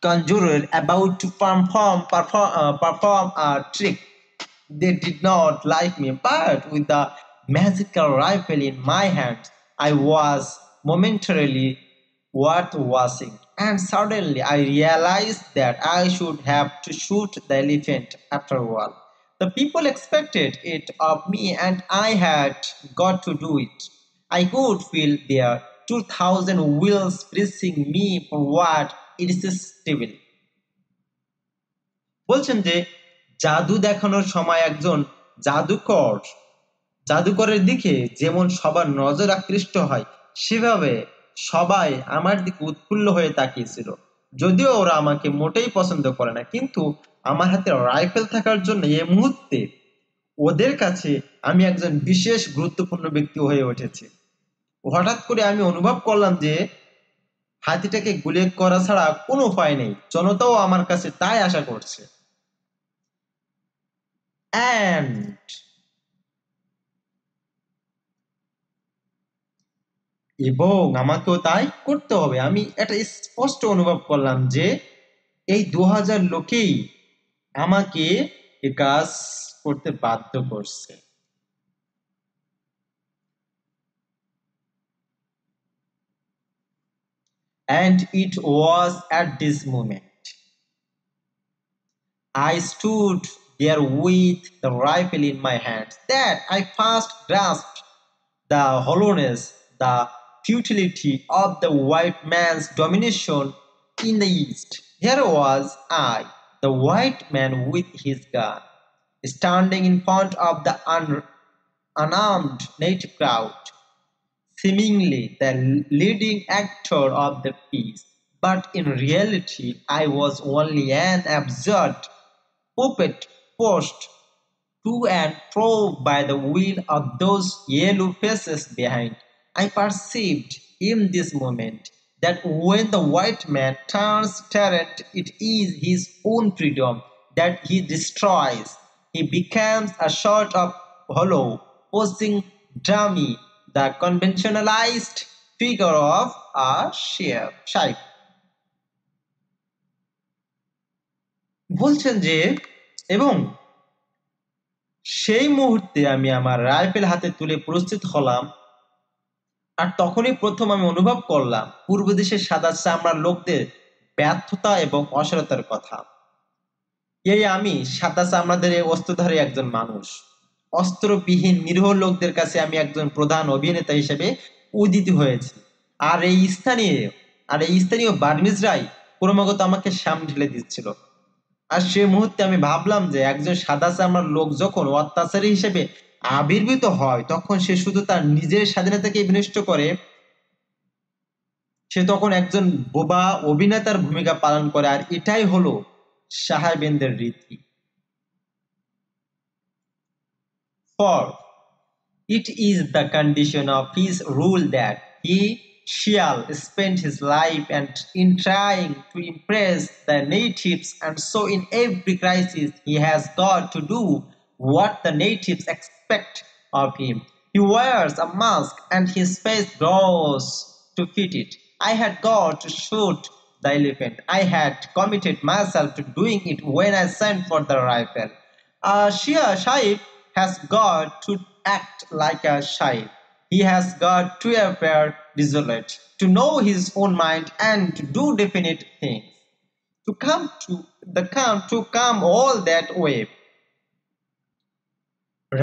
conjurer about to perform a trick. They did not like me, but with the magical rifle in my hand, I was momentarily worth watching. And suddenly I realized that I should have to shoot the elephant after all. The people expected it of me and I had got to do it. I could feel their 2,000 wheels pressing me forward irresistibly. বলছেন যে জাদু দেখানোর সময় একজন জাদুকরের দিকে যেমন সবার নজর আকৃষ্ট হয় সেভাবে সবাই আমার দিকে উৎফুল্ল হয়ে তাকিয়েছিল যদিও ওরা আমাকে মোটেই পছন্দ করে না কিন্তু আমার হাতে রাইফেল থাকার জন্য এই মুহূর্তে ওদের কাছে আমি একজন বিশেষ গুরুত্বপূর্ণ ব্যক্তি হয়ে উঠেছি হঠাৎ করে আমি অনুভব করলাম যে হাতিটাকে গুলি করা ছাড়া কোনো উপায় নেই জনতাও আমার কাছে তাই আশা করছে and এবং আমাকেও তাই করতে হবে আমি এটা স্পষ্ট অনুভব করলাম যে এই 2000 লোকেই আমাকে এই কাজ করতে বাধ্য করছে and it was at this moment I stood there with the rifle in my hand that I first grasped the hollowness the futility of the white man's domination in the East. Here was I, the white man with his gun, standing in front of the unarmed native crowd, seemingly the leading actor of the piece. But in reality, I was only an absurd puppet pushed to and fro by the will of those yellow faces behind. I perceived in this moment that when the white man turns tyrant, it is his own freedom that he destroys. He becomes a sort of hollow, posing dummy, the conventionalized figure of a sheep. বলছেন যে এবং সেই মুহূর্তে আমি আমার রাইফেল হাতে তুলে প্রস্তুত হলাম আর তখনই প্রথম আমি অনুভব করলাম পূর্ব দেশের সাদা চামড়ার লোকদের ব্যর্থতা এবং অসরতার কথা এই আমি সাদা চামড়াদের অস্ত্রধারী একজন মানুষ অস্ত্রবিহীন নিরীহ লোকদের কাছে আমি একজন প্রধান অভিনেতা হিসেবে উদিত হয়েছি আর এই স্থানীয় বার্মিজরাই ক্রমাগত আমাকে সামনে ঢেলে দিচ্ছিল আর সেই মুহূর্তে আমি ভাবলাম যে একজন সাদা চামড়ার লোক যখন অত্যাচারী হিসেবে আবির্ভূত হয় তখন সে শুধু তার নিজের স্বাধীনতাকে বিনষ্ট করে সে তখন একজন বোবা অভিনেতার ভূমিকা পালন করে আর এটাই হলো সাহেবেনদের রীতি for it is the condition of his rule that he shall spend his life and in trying to impress the natives and so in every crisis he has got to do what the natives expect of him. He wears a mask and his face grows to fit it. I had got to shoot the elephant. I had committed myself to doing it when I sent for the rifle. A sheep has got to act like a sheep. He has got to appear resolute, to know his own mind and to do definite things. To come all that way.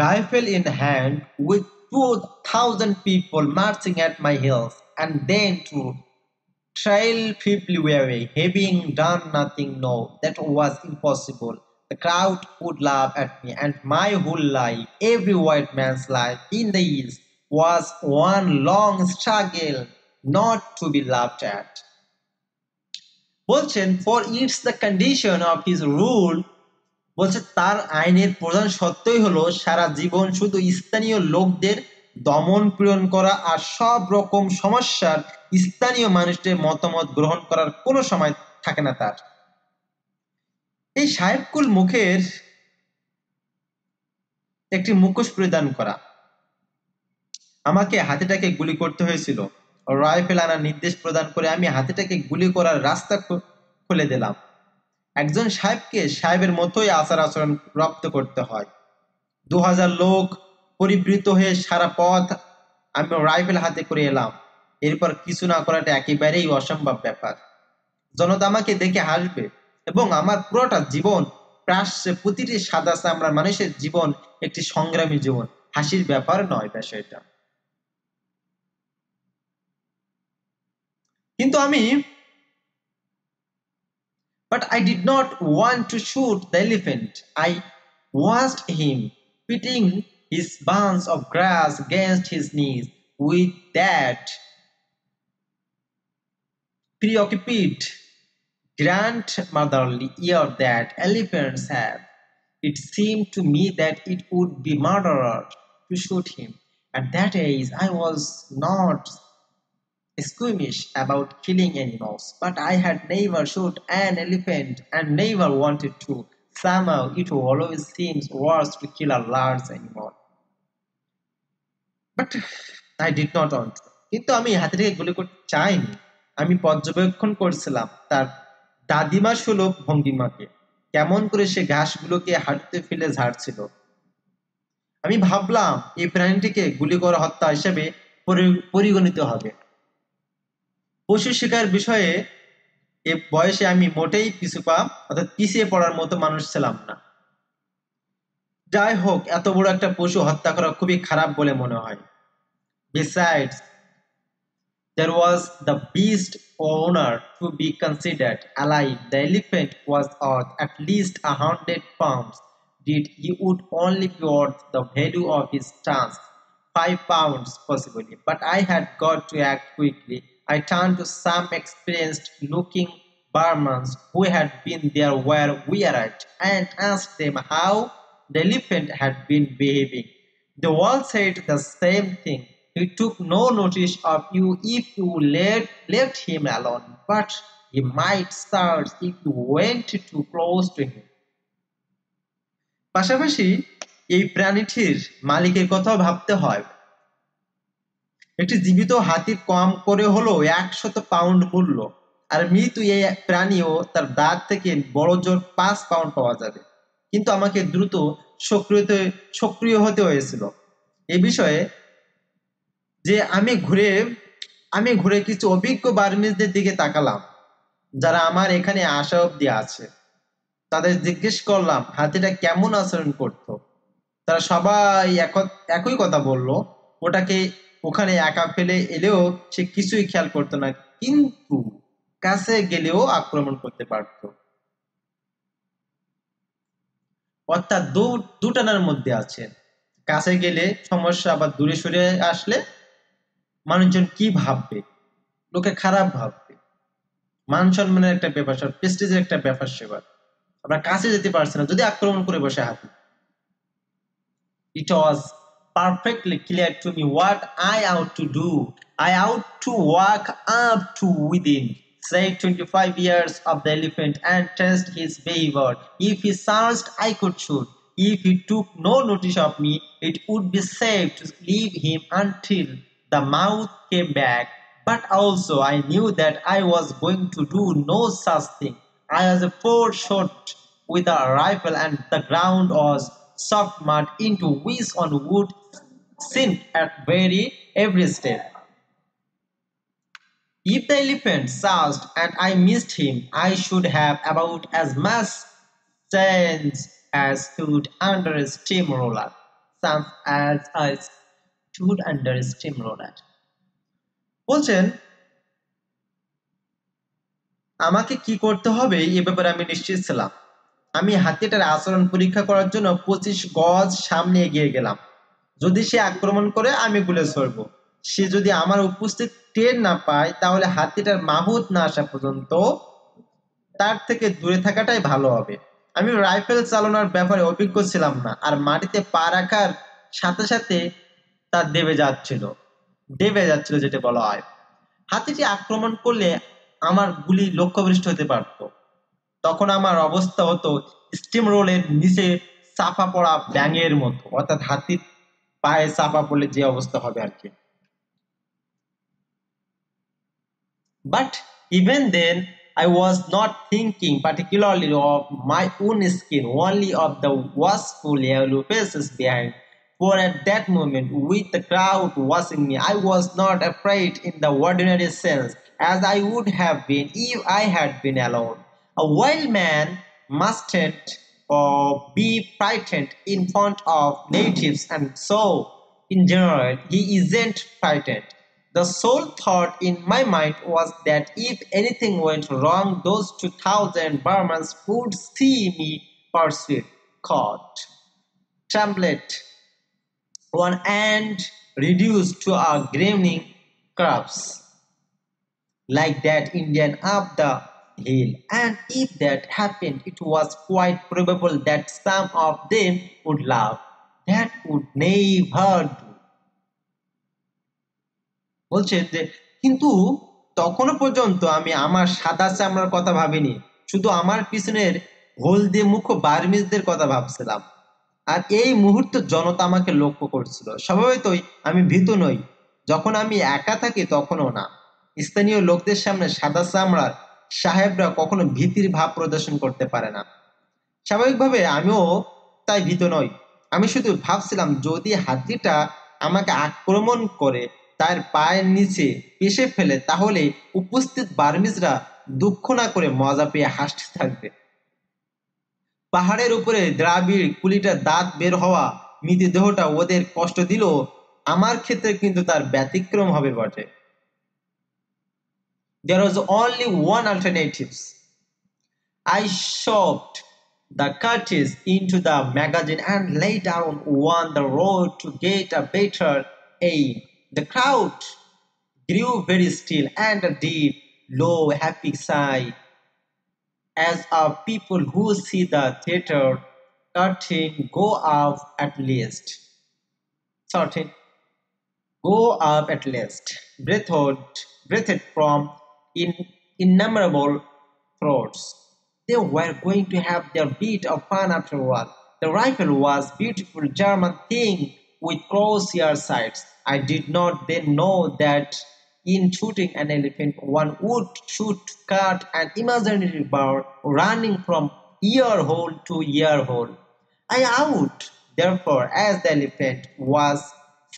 Rifle in hand with 2,000 people marching at my heels and then to trail feebly away having done nothing no that was impossible the crowd would laugh at me and my whole life every white man's life in the East was one long struggle not to be laughed at বলছেন for it's the condition of his rule বলছে তার আইনের প্রধান সত্যই হলো সারা জীবন শুধু স্থানীয় লোকদের দমন পীড়ন করা আর সব রকম সমস্যার স্থানীয় মানুষদের মতামত গ্রহণ করার কোনো সময় থাকে না তার এই সাহেবকুল মুখের একটি মুখোশ পরিধান করা আমাকে হাতিটাকে গুলি করতে হয়েছিল রাইফেল আনার নির্দেশ প্রদান করে আমি হাতিটাকে গুলি করার রাস্তা খুলে দিলাম। একজন সাহেবকে সাহেবের মতোই আচার আচরণ রপ্ত করতে হয়। 2000 লোক পরিবৃত হয়ে সারা পথ আমি রাইফেল হাতে করে এলাম। এরপর কিছু না করাটা একেবারেই অসম্ভব ব্যাপার। জনতা আমাকে দেখে হাসবে এবং আমার পুরোটা জীবন প্রাশ্চে প্রতিটি সাদা চামড়া মানুষের জীবন একটি সংগ্রামী জীবন, হাসির ব্যাপার নয় বিষয়টা। কিন্তু আমি But I did not want to shoot the elephant. I watched him pitting his bunch of grass against his knees with that preoccupied grandmotherly ear that elephants have. It seemed to me that it would be murder to shoot him. At that age, I was not squeamish about killing animals, but I had never shot an elephant and never wanted to. Somehow it always seems worse to kill a large animal. But I did not want to. কিন্তু আমি হাতিটাকে গুলি করতে চাইনি, আমি পর্যবেক্ষণ করছিলাম তার দাদিমা সুলভ ভঙ্গিমাকে, কেমন করে সে ঘাসগুলোকে হাঁটতে ফেলে ঝাড়ছিল। আমি ভাবলাম এই প্রাণীটিকে গুলি করা হত্যা হিসেবে পরিগণিত হবে। পশু শিকার বিষয়ে এ বয়সে আমি মোটেই পিছিয়ে পড়ার মতো মানুষ ছিলাম না। যাই হোক, এত বড় একটা পশু হত্যা করা খুবই খারাপ বলে মনে হয়। Besides, there was the beast owner to be considered alive. The elephant was worth at least 100 pounds. Did he would only be worth the value of his tusks, 5 pounds possibly. But I had got to act quickly. I turned to some experienced-looking Burmans who had been there where we arrived and asked them how the elephant had been behaving. They all said the same thing. He took no notice of you if you left him alone, but he might start if you went too close to him. পাশাপাশি এই প্রাণীটির মালিকের কথাও ভাবতে হয়। একটি জীবিত হাতির কম করে হলো 100 পাউন্ড মূল্য, আর মৃত্যু এই প্রাণীও তার দাঁত থেকে বড় জোর 5 পাউন্ড পাওয়া যাবে। কিন্তু আমাকে দ্রুত সক্রিয় হতে হয়েছিল এ বিষয়ে যে আমি ঘুরে কিছু অভিজ্ঞ বার্মিজদের দিকে তাকালাম যারা আমার এখানে আসা অবধি আছে। তাদের জিজ্ঞেস করলাম হাতিটা কেমন আচরণ করত। তারা সবাই একই কথা বলল, ওটাকে ওখানে একা ফেলে এলেও সে কিছুই খেয়াল করতো না, কিন্তু কাছে গেলেও আক্রমণ করতে পারত। অর্থাৎ দুটানার মধ্যে আছে, কাছে গেলে সমস্যা, আবার দূরে সরে আসলে মানুষজন কি ভাববে, লোকে খারাপ ভাববে, মান সম্মানের একটা ব্যাপার, প্রেস্টিজের একটা ব্যাপার। সেবার আমরা কাছে যেতে পারছি না যদি আক্রমণ করে বসে হাতি। It was perfectly clear to me what I ought to do. I ought to walk up to within, say, 25 years of the elephant and test his behavior. If he searched, I could shoot. If he took no notice of me, it would be safe to leave him until the mouth came back. But also I knew that I was going to do no such thing. I was a poor shot with a rifle and the ground was soft mud into which on wood sinned at every step. If the elephant surged and I missed him, I should have about as much chance as stood under a steamroller, such as I stood under a steamroller. বলছেন আমাকে কি করতে হবে এ ব্যাপারে আমি নিশ্চিত ছিলাম। আমি হাতিটার আচরণ পরীক্ষা করার জন্য 25 গজ সামনে এগিয়ে গেলাম। যদি সে আক্রমণ করে আমি গুলি ছড়ব। সে যদি আমার উপস্থিত টের না পায় তাহলে হাতিটার মাহুত না আসা পর্যন্ত তার থেকে দূরে থাকাটাই ভালো হবে। আমি রাইফেল চালানোর ব্যাপারে অভিজ্ঞ ছিলাম না, আর মাটিতে পা রাখার সাথে সাথে তা দেবে যাচ্ছিল যেটা বলা হয়। হাতিটি আক্রমণ করলে আমার গুলি লক্ষ্যভ্রষ্ট হতে পারত। তখন আমার অবস্থা হতো স্টিম রোলের নিচে চাপা পড়া ব্যাঙের মতো, অর্থাৎ হাতির পায়ে চাপা পড়লে যে অবস্থা হবে আর কি। But even then, I was not thinking particularly of my own skin, only of the watchful yellow faces behind. For at that moment, with the crowd watching me, I was not afraid in the ordinary sense, as I would have been if I had been alone. A wild man mustn't be frightened in front of natives, and so, in general, he isn't frightened. The sole thought in my mind was that if anything went wrong, those 2,000 Burmans would see me pursued, caught, trampled on, and reduced to a grinning corpse, like that Indian up the hill. And if that happened, it was quite probable that some of them would laugh. That would never do. বলছে যে কিন্তু তখনও পর্যন্ত আমি আমার সাদা চামড়ার কথা ভাবিনি, শুধু আমার পিছনের হলদে মুখ বার্মিজদের কথা ভাবছিলাম। আর এই মুহূর্তে জনতা আমাকে লক্ষ্য করছিল। স্বভাবতই আমি ভীত নই, যখন আমি একা থাকি তখনও না। স্থানীয় লোকদের সামনে সাদা চামড়ার সাহেবরা কখনো ভীতির ভাব প্রদর্শন করতে পারে না। স্বাভাবিকভাবে আমিও তাই ভীত নই। আমি শুধু ভাবছিলাম যদি হাতিটা আমাকে আক্রমণ করে তার পায়ের নিচে পেশে ফেলে, তাহলে উপস্থিত বার্মিজরা দুঃখ না করে মজা পেয়ে হাসতে থাকবে। পাহাড়ের উপরে দ্রাবিড় কুলিটার দাঁত বের হওয়া মৃতদেহটা ওদের কষ্ট দিল, আমার ক্ষেত্রে কিন্তু তার ব্যতিক্রম হবে বটে। There was only one alternative. I shoved the cartridge into the magazine and lay down on the road to get a better aim. The crowd grew very still, and a deep, low, happy sigh, as of people who see the theatre curtain go up at least. Breathed from innumerable throats. They were going to have their bit of fun after all. The rifle was a beautiful German thing with crosshair sights. I did not then know that in shooting an elephant, one would shoot, cut an imaginary bird running from ear hole to ear hole. I out, therefore, as the elephant was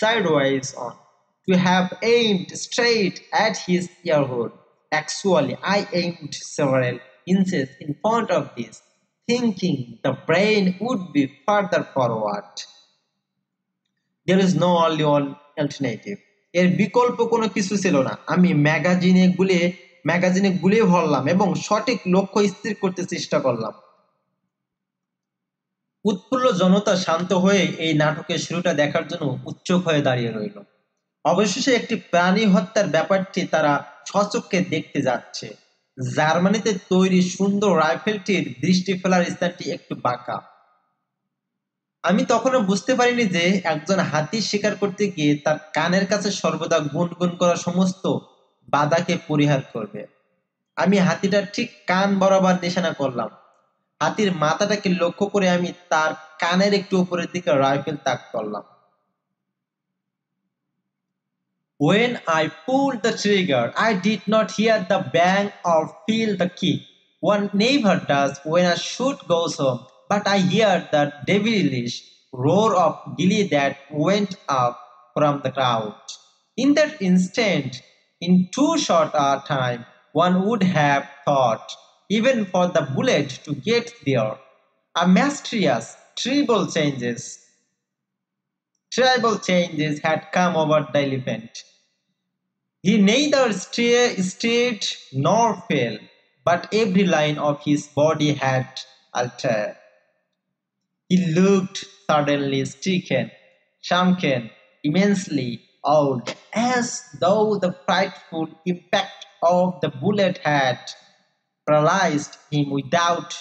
sideways on, to have aimed straight at his ear hole. Actually, I aimed several inches in front of this, thinking the brain would be further forward. There is no only one alternative. এর বিকল্প কোনো কিছু ছিল না। আমি ম্যাগাজিনে গুলে ভরলাম এবং সঠিক লক্ষ্য স্থির করতে চেষ্টা করলাম। উৎফুল্ল জনতা শান্ত হয়ে এই নাটকের শুরুটা দেখার জন্য উৎসুক হয়ে দাঁড়িয়ে রইল। অবশেষে একটি প্রাণী হত্যার ব্যাপারটি তারা সচক্ষে দেখতে যাচ্ছে। জার্মানিতে তৈরি সুন্দর রাইফেলটির দৃষ্টি ফেলার স্থানটি একটু বাঁকা। আমি তখনও বুঝতে পারিনি যে একজন হাতি শিকার করতে গিয়ে তার কানের কাছে সর্বদা গুনগুন করা সমস্ত বাধাকে পরিহার করবে। আমি হাতিটার ঠিক কান বরাবর নিশানা করলাম। হাতির মাথাটাকে লক্ষ্য করে আমি তার কানের একটু উপরের দিকে রাইফেল তাক করলাম। When I pulled the trigger, I did not hear the bang or feel the kick. One never does when a shoot goes home. But I heard the devilish roar of glee that went up from the crowd. In that instant, in too short a time, one would have thought, even for the bullet to get there, a mysterious tribal changes had come over the elephant. He neither stirred nor fell, but every line of his body had altered. He looked suddenly shrunken, immensely old, as though the frightful impact of the bullet had paralyzed him without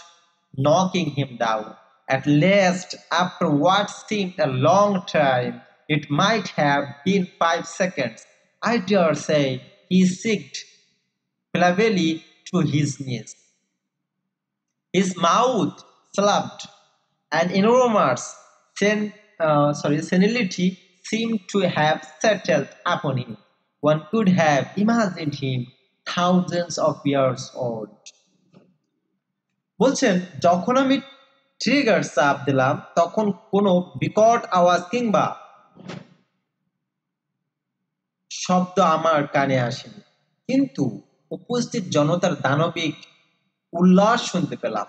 knocking him down. At least, after what seemed a long time, it might have been 5 seconds, I dare say, he sank heavily to his knees. His mouth slapped. An enormous senility seemed to have settled upon him. One could have imagined him thousands of years old. বলছেন যখন আমি ট্রিগার চাপ দিলাম তখন কোনো বিকট আওয়াজ কিংবা শব্দ আমার কানে আসেনি কিন্তু উপস্থিত জনতার দানবিক উল্লাস শুনতে পেলাম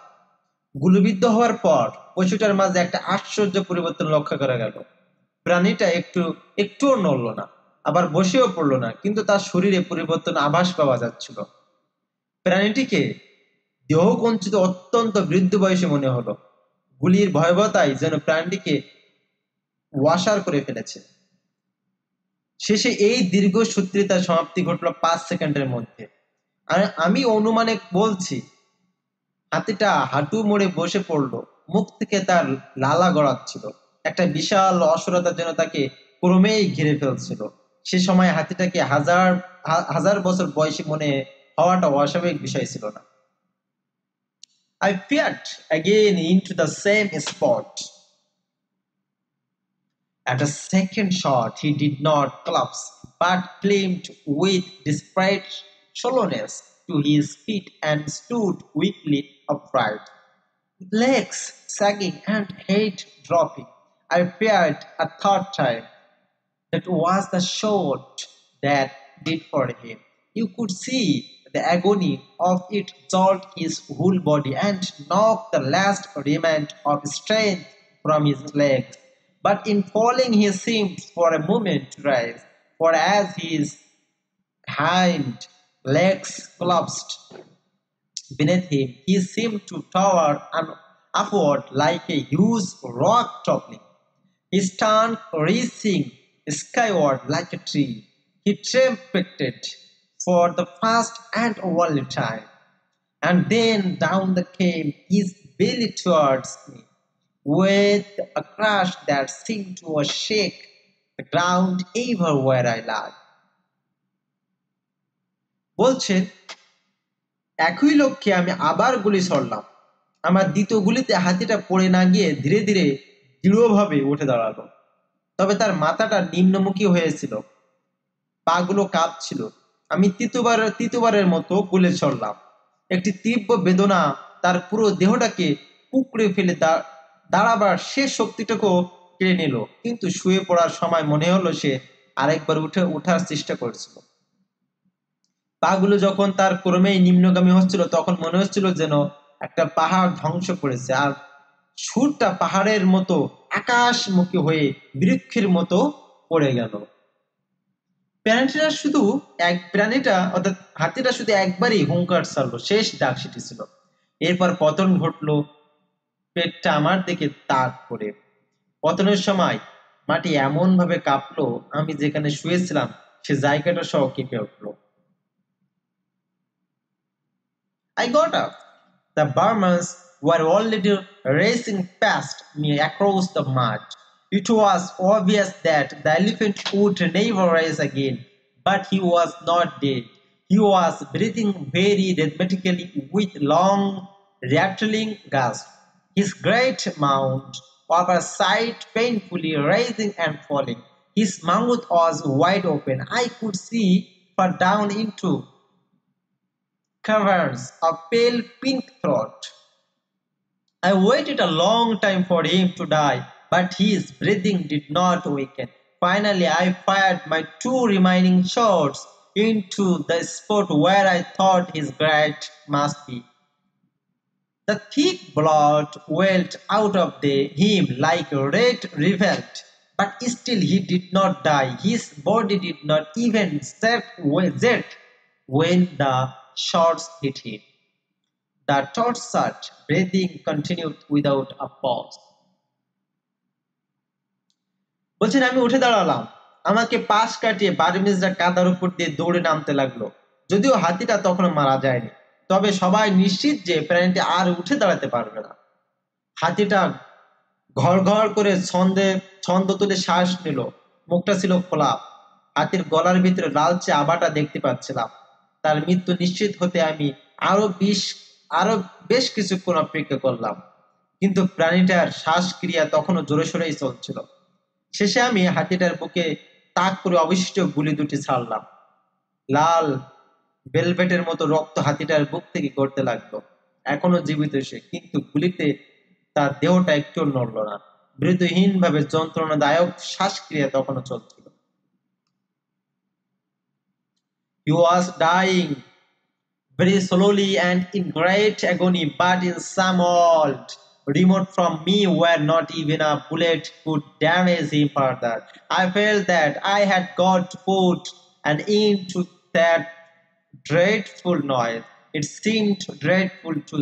গুলিবিদ্ধ হওয়ার পর পশুটার মাঝে একটা আশ্চর্য পরিবর্তন লক্ষ্য করা গেল প্রাণীটা একটু নড়ল না আবার বসেও পড়ল না কিন্তু তার শরীরে পরিবর্তন আভাস পাওয়া যাচ্ছিল প্রাণীটিকে দেহকঞ্চিত অত্যন্ত বৃদ্ধ বয়সে মনে হলো গুলির ভয়াবহতায় যেন প্রাণটিকে ওয়াশার করে ফেলেছে শেষে এই দীর্ঘ সূত্রিতা সমাপ্তি ঘটল 5 সেকেন্ডের মধ্যে আর আমি অনুমানে বলছি হাতিটা হাঁটু মোড়ে বসে পড়ল মুখ থেকে তার লালা গড়াচ্ছিল একটা বিশাল অসুরতা যেন তাকে ক্রমেই ঘিরে ফেলছিল সেই সময় হাতিটাকে হাজার হাজার বছর বয়সী মনে হওয়াটা অস্বাভাবিক বিষয় ছিল না I peered again into the same spot. At a second shot, he did not collapse, but climbed with desperate slowness to his feet and stood weakly upright, legs sagging and head dropping. I peered a third time. That was the shot that did for him. You could see the agony of it jolted his whole body and knocked the last remnant of strength from his legs. But in falling, he seemed for a moment to rise, for as his hind legs collapsed beneath him, he seemed to tower upward like a huge rock toppling. His tongue racing skyward like a tree, he trembled. For the first and only time, and then down came his belly towards me, with a crash that seemed to shake the ground even where I lay. বলছেন একই লক্ষ্যে আমি আবার গুলি ছড়লাম আমার দ্বিতীয় গুলিতে হাতিটা পড়ে না গিয়ে ধীরে ধীরে দৃঢ়ভাবে উঠে দাঁড়ালো তবে তার মাথাটা নিম্নমুখী হয়েছিল পাগুলো কাঁপছিল আমি তৃতীয়বারের মতো গুলি ছড়লাম একটি তীব্র বেদনা তার পুরো দেহটাকে কুঁকড়ে ফেলে দাঁড়াবার শেষ শক্তিটাকে কেড়ে নিল কিন্তু শুয়ে পড়ার সময় মনে হলো সে আরেকবার ওঠার চেষ্টা করছিল পাগুলো যখন তার ক্রমেই নিম্নগামী হচ্ছিল তখন মনে হচ্ছিল যেন একটা পাহাড় ধ্বংস করেছে আর সুরটা পাহাড়ের মতো আকাশমুখী হয়ে বৃক্ষের মতো পড়ে গেল প্রাণীটা অর্থাৎ হাতিটা শুধু একবারই হুঙ্কার ছাড়লো শেষ ডাক সেটি ছিল এরপর পতন ঘটলো পেটটা আমার দিকে তাক করে পতনের সময় মাটি এমন ভাবে কাঁপলো আমি যেখানে শুয়েছিলাম সে জায়গাটা সহ কেঁপে উঠলো I got up. The Burmans were already racing past me across the mud. It was obvious that the elephant would never rise again, but he was not dead. He was breathing very rhythmically with long, rattling gasps, his great mouth over side painfully rising and falling. His mouth was wide open. I could see far down into caverns of pale pink throat. I waited a long time for him to die. But his breathing did not weaken. Finally, I fired my two remaining shots into the spot where I thought his grave must be. The thick blood welled out of him like a red river, but still he did not die. His body did not even shake when the shots hit him. The tortured breathing continued without a pause. বলছেন আমি উঠে দাঁড়ালাম আমাকে পাশ কাটিয়ে বার্মিজরা কাদার উপর দিয়ে দৌড়ে নামতে লাগলো যদিও হাতিটা তখন মারা যায়নি তবে সবাই নিশ্চিত যে প্রাণীটি আর উঠে দাঁড়াতে পারবে না হাতিটা ঘরঘর করে ছন্দ তুলে শ্বাস নিল মুখটা ছিল খোলা হাতির গলার ভিতরে লালচে আভাটা দেখতে পাচ্ছিলাম তার মৃত্যু নিশ্চিত হতে আমি আরো বেশ কিছুক্ষণ অপেক্ষা করলাম কিন্তু প্রাণীটার শ্বাসক্রিয়া তখনও জোরে সোরেই চলছিল শেষে আমি হাতিটার বুকে তাক করে অবশিষ্ট গুলি দুটি ছাড়লাম লাল বেলভেটের মতো রক্ত হাতিটার বুক থেকে করতে লাগলো। এখনো জীবিত সে, কিন্তু গুলিতে তার দেহটা একটু নড়ল না। বৃদ্ধহীন ভাবে যন্ত্রণাদায়ক শ্বাসক্রিয়া তখনও চলছিল। He was dying very slowly and in great agony, but in some halt remote from me where not even a bullet could damage him further. I felt that I had got to put an end to that dreadful noise. It seemed dreadful to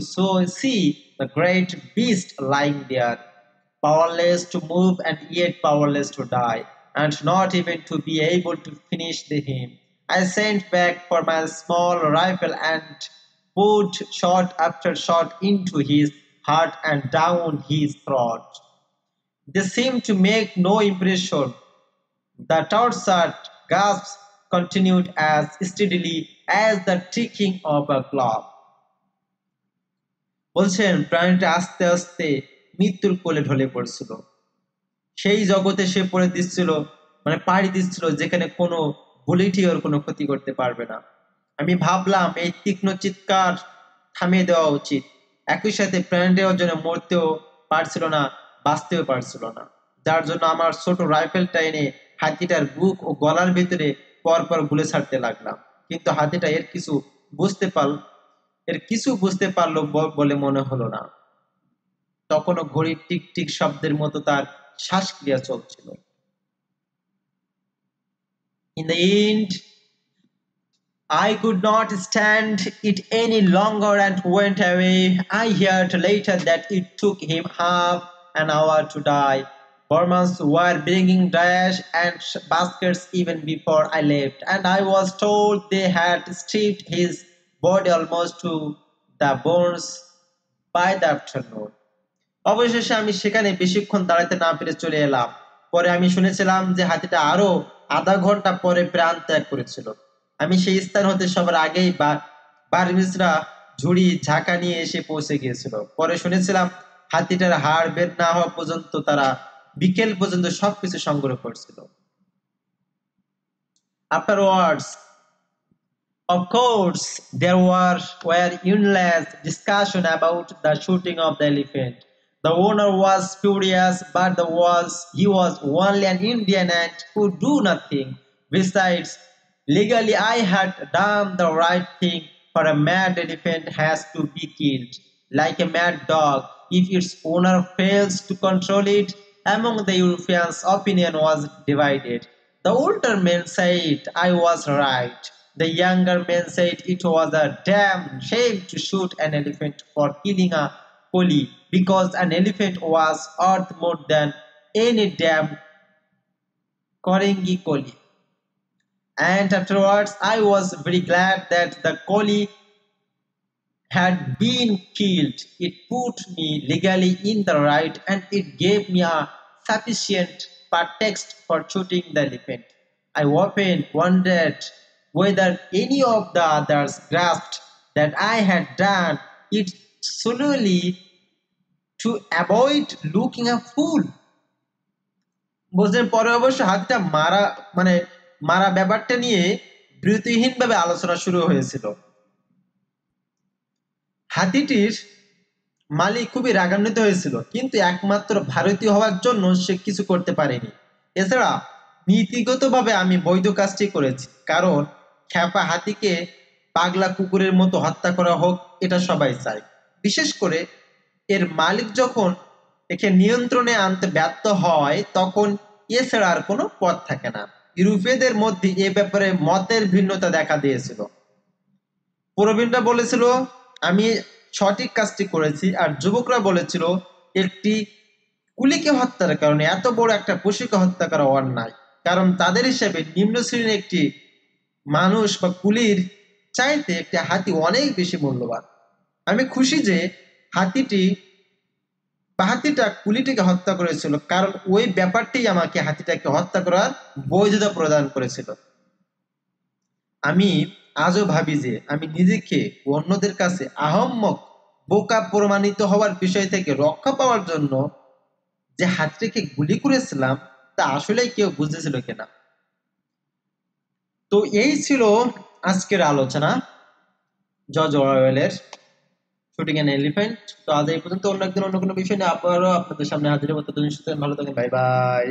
see the great beast lying there, powerless to move and yet powerless to die, and not even to be able to finish him. I sent back for my small rifle and put shot after shot into his heart and down his throat. They seemed to make no impression. The tortured gasps continued as steadily as the ticking of a clock. বলছেন প্রাণীটা আস্তে আস্তে মৃত্যুর কোলে ঢলে পড়ছিল। সেই জগতে সে পড়ে দিচ্ছিল, মানে পাড়ি দিচ্ছিল, যেখানে কোনো বুলেটি ওর কোনো ক্ষতি করতে পারবে না। আমি ভাবলাম এই তীক্ষ্ণ চিৎকার থামিয়ে দেওয়া উচিত। একই সাথে প্রাণীটার জন্য মরতেও পারছিল না, বাঁচতেও পারছিল না, যার জন্য আমার ছোট রাইফেলটা এনে হাতিটার বুক ও গলার ভিতরে পরপর গুলে ছাড়তে লাগলাম। কিন্তু হাতিটা এর কিছু বুঝতে পারলো বলে মনে হলো না। তখনও ঘড়ির টিক টিক শব্দের মতো তার শ্বাসক্রিয়া চলছিল। In the end, I could not stand it any longer and went away. I heard later that it took him half an hour to die. Burmans were bringing trash and baskets even before I left, and I was told they had stripped his body almost to the bones by the afternoon. অবশেষে আমি সেখানে বেশিক্ষণ দাঁড়াতে না পেরে চলে এলাম। পরে আমি শুনেছিলাম যে হাতিটা আরো আধা ঘন্টা পরে প্রাণ ত্যাগ করেছিল। আমি সেই স্থান হতে সবার আগেই বার্মিজরা ঝুড়ি ঝাঁকা নিয়ে এসে পৌঁছে গিয়েছিল। পরে শুনেছিলাম হাতিটার হাড় বের না হওয়া পর্যন্ত তারা বিকেল পর্যন্ত সবকিছু সংগ্রহ করছিল। Afterwards, of course, there were endless discussion about the shooting of the elephant. The owner was furious, but he was only an Indian and could do nothing. Besides, legally I had done the right thing, for a mad elephant has to be killed, like a mad dog, if its owner fails to control it. Among the Europeans, opinion was divided. The older men said I was right. The younger men said it was a damn shame to shoot an elephant for killing a collie, because an elephant was worth more than any damn Korengi collie. And afterwards I was very glad that the collie had been killed. It put me legally in the right, and it gave me a sufficient pretext for shooting the elephant. I often wondered whether any of the others grasped that I had done it solely to avoid looking a fool. বুঝলেন, পরে অবশ্য হাতিটা মারা ব্যাপারটা নিয়ে বিরতিহীনভাবে আলোচনা শুরু হয়েছিল। হাতিটির মালিক খুবই রাগান্বিত হয়েছিল, কিন্তু একমাত্র ভারতীয় হওয়ার জন্য সে কিছু করতে পারেনি। এছাড়া নীতিগতভাবে আমি বৈধ কাজটি করেছি, কারণ খ্যাপা হাতিকে পাগলা কুকুরের মতো হত্যা করা হোক এটা সবাই চায়। বিশেষ করে এর মালিক যখন একে নিয়ন্ত্রণে আনতে ব্যর্থ হয় তখন এছাড়া আর কোনো পথ থাকে না। ইউরোপীয়দের মধ্যে এ ব্যাপারে মতের ভিন্নতা দেখা দিয়েছিল। প্রবীণরা বলেছিল আমি সঠিক কাজটি করেছি, আর যুবকরা বলেছিল একটি কুলিকে হত্যার কারণে এত বড় একটা পশুকে হত্যা করা অন্যায়, কারণ তাদের হিসেবে নিম্ন শ্রেণীর একটি মানুষ বা কুলির চাইতে একটি হাতি অনেক বেশি মূল্যবান। আমি খুশি যে হাতিটা কুলিটিকে হত্যা করেছিল, কারণ ওই ব্যাপারটি আমাকে হাতিটাকে হত্যা করার বৈধতা প্রদান করেছিল। আমি আজও ভাবি যে আমি নিজেকে অন্যদের কাছে আহম্মক বোকা প্রমাণিত হওয়ার বিষয় থেকে রক্ষা পাওয়ার জন্য যে হাতিটাকে গুলি করেছিলাম তা আসলেই কেউ বুঝেছিল কিনা। তো এই ছিল আজকের আলোচনা। জর্জ অরওয়েলের শুটিং অ্যান এলিফ্যান্ট। তো আজ এই পর্যন্ত, অন্য একদিন অন্য কোনো বিষয় নিয়ে আবারও আপনাদের সামনে হাজির হবো। ততদিন সুতরাং ভালো থাকেন, বাই বাই।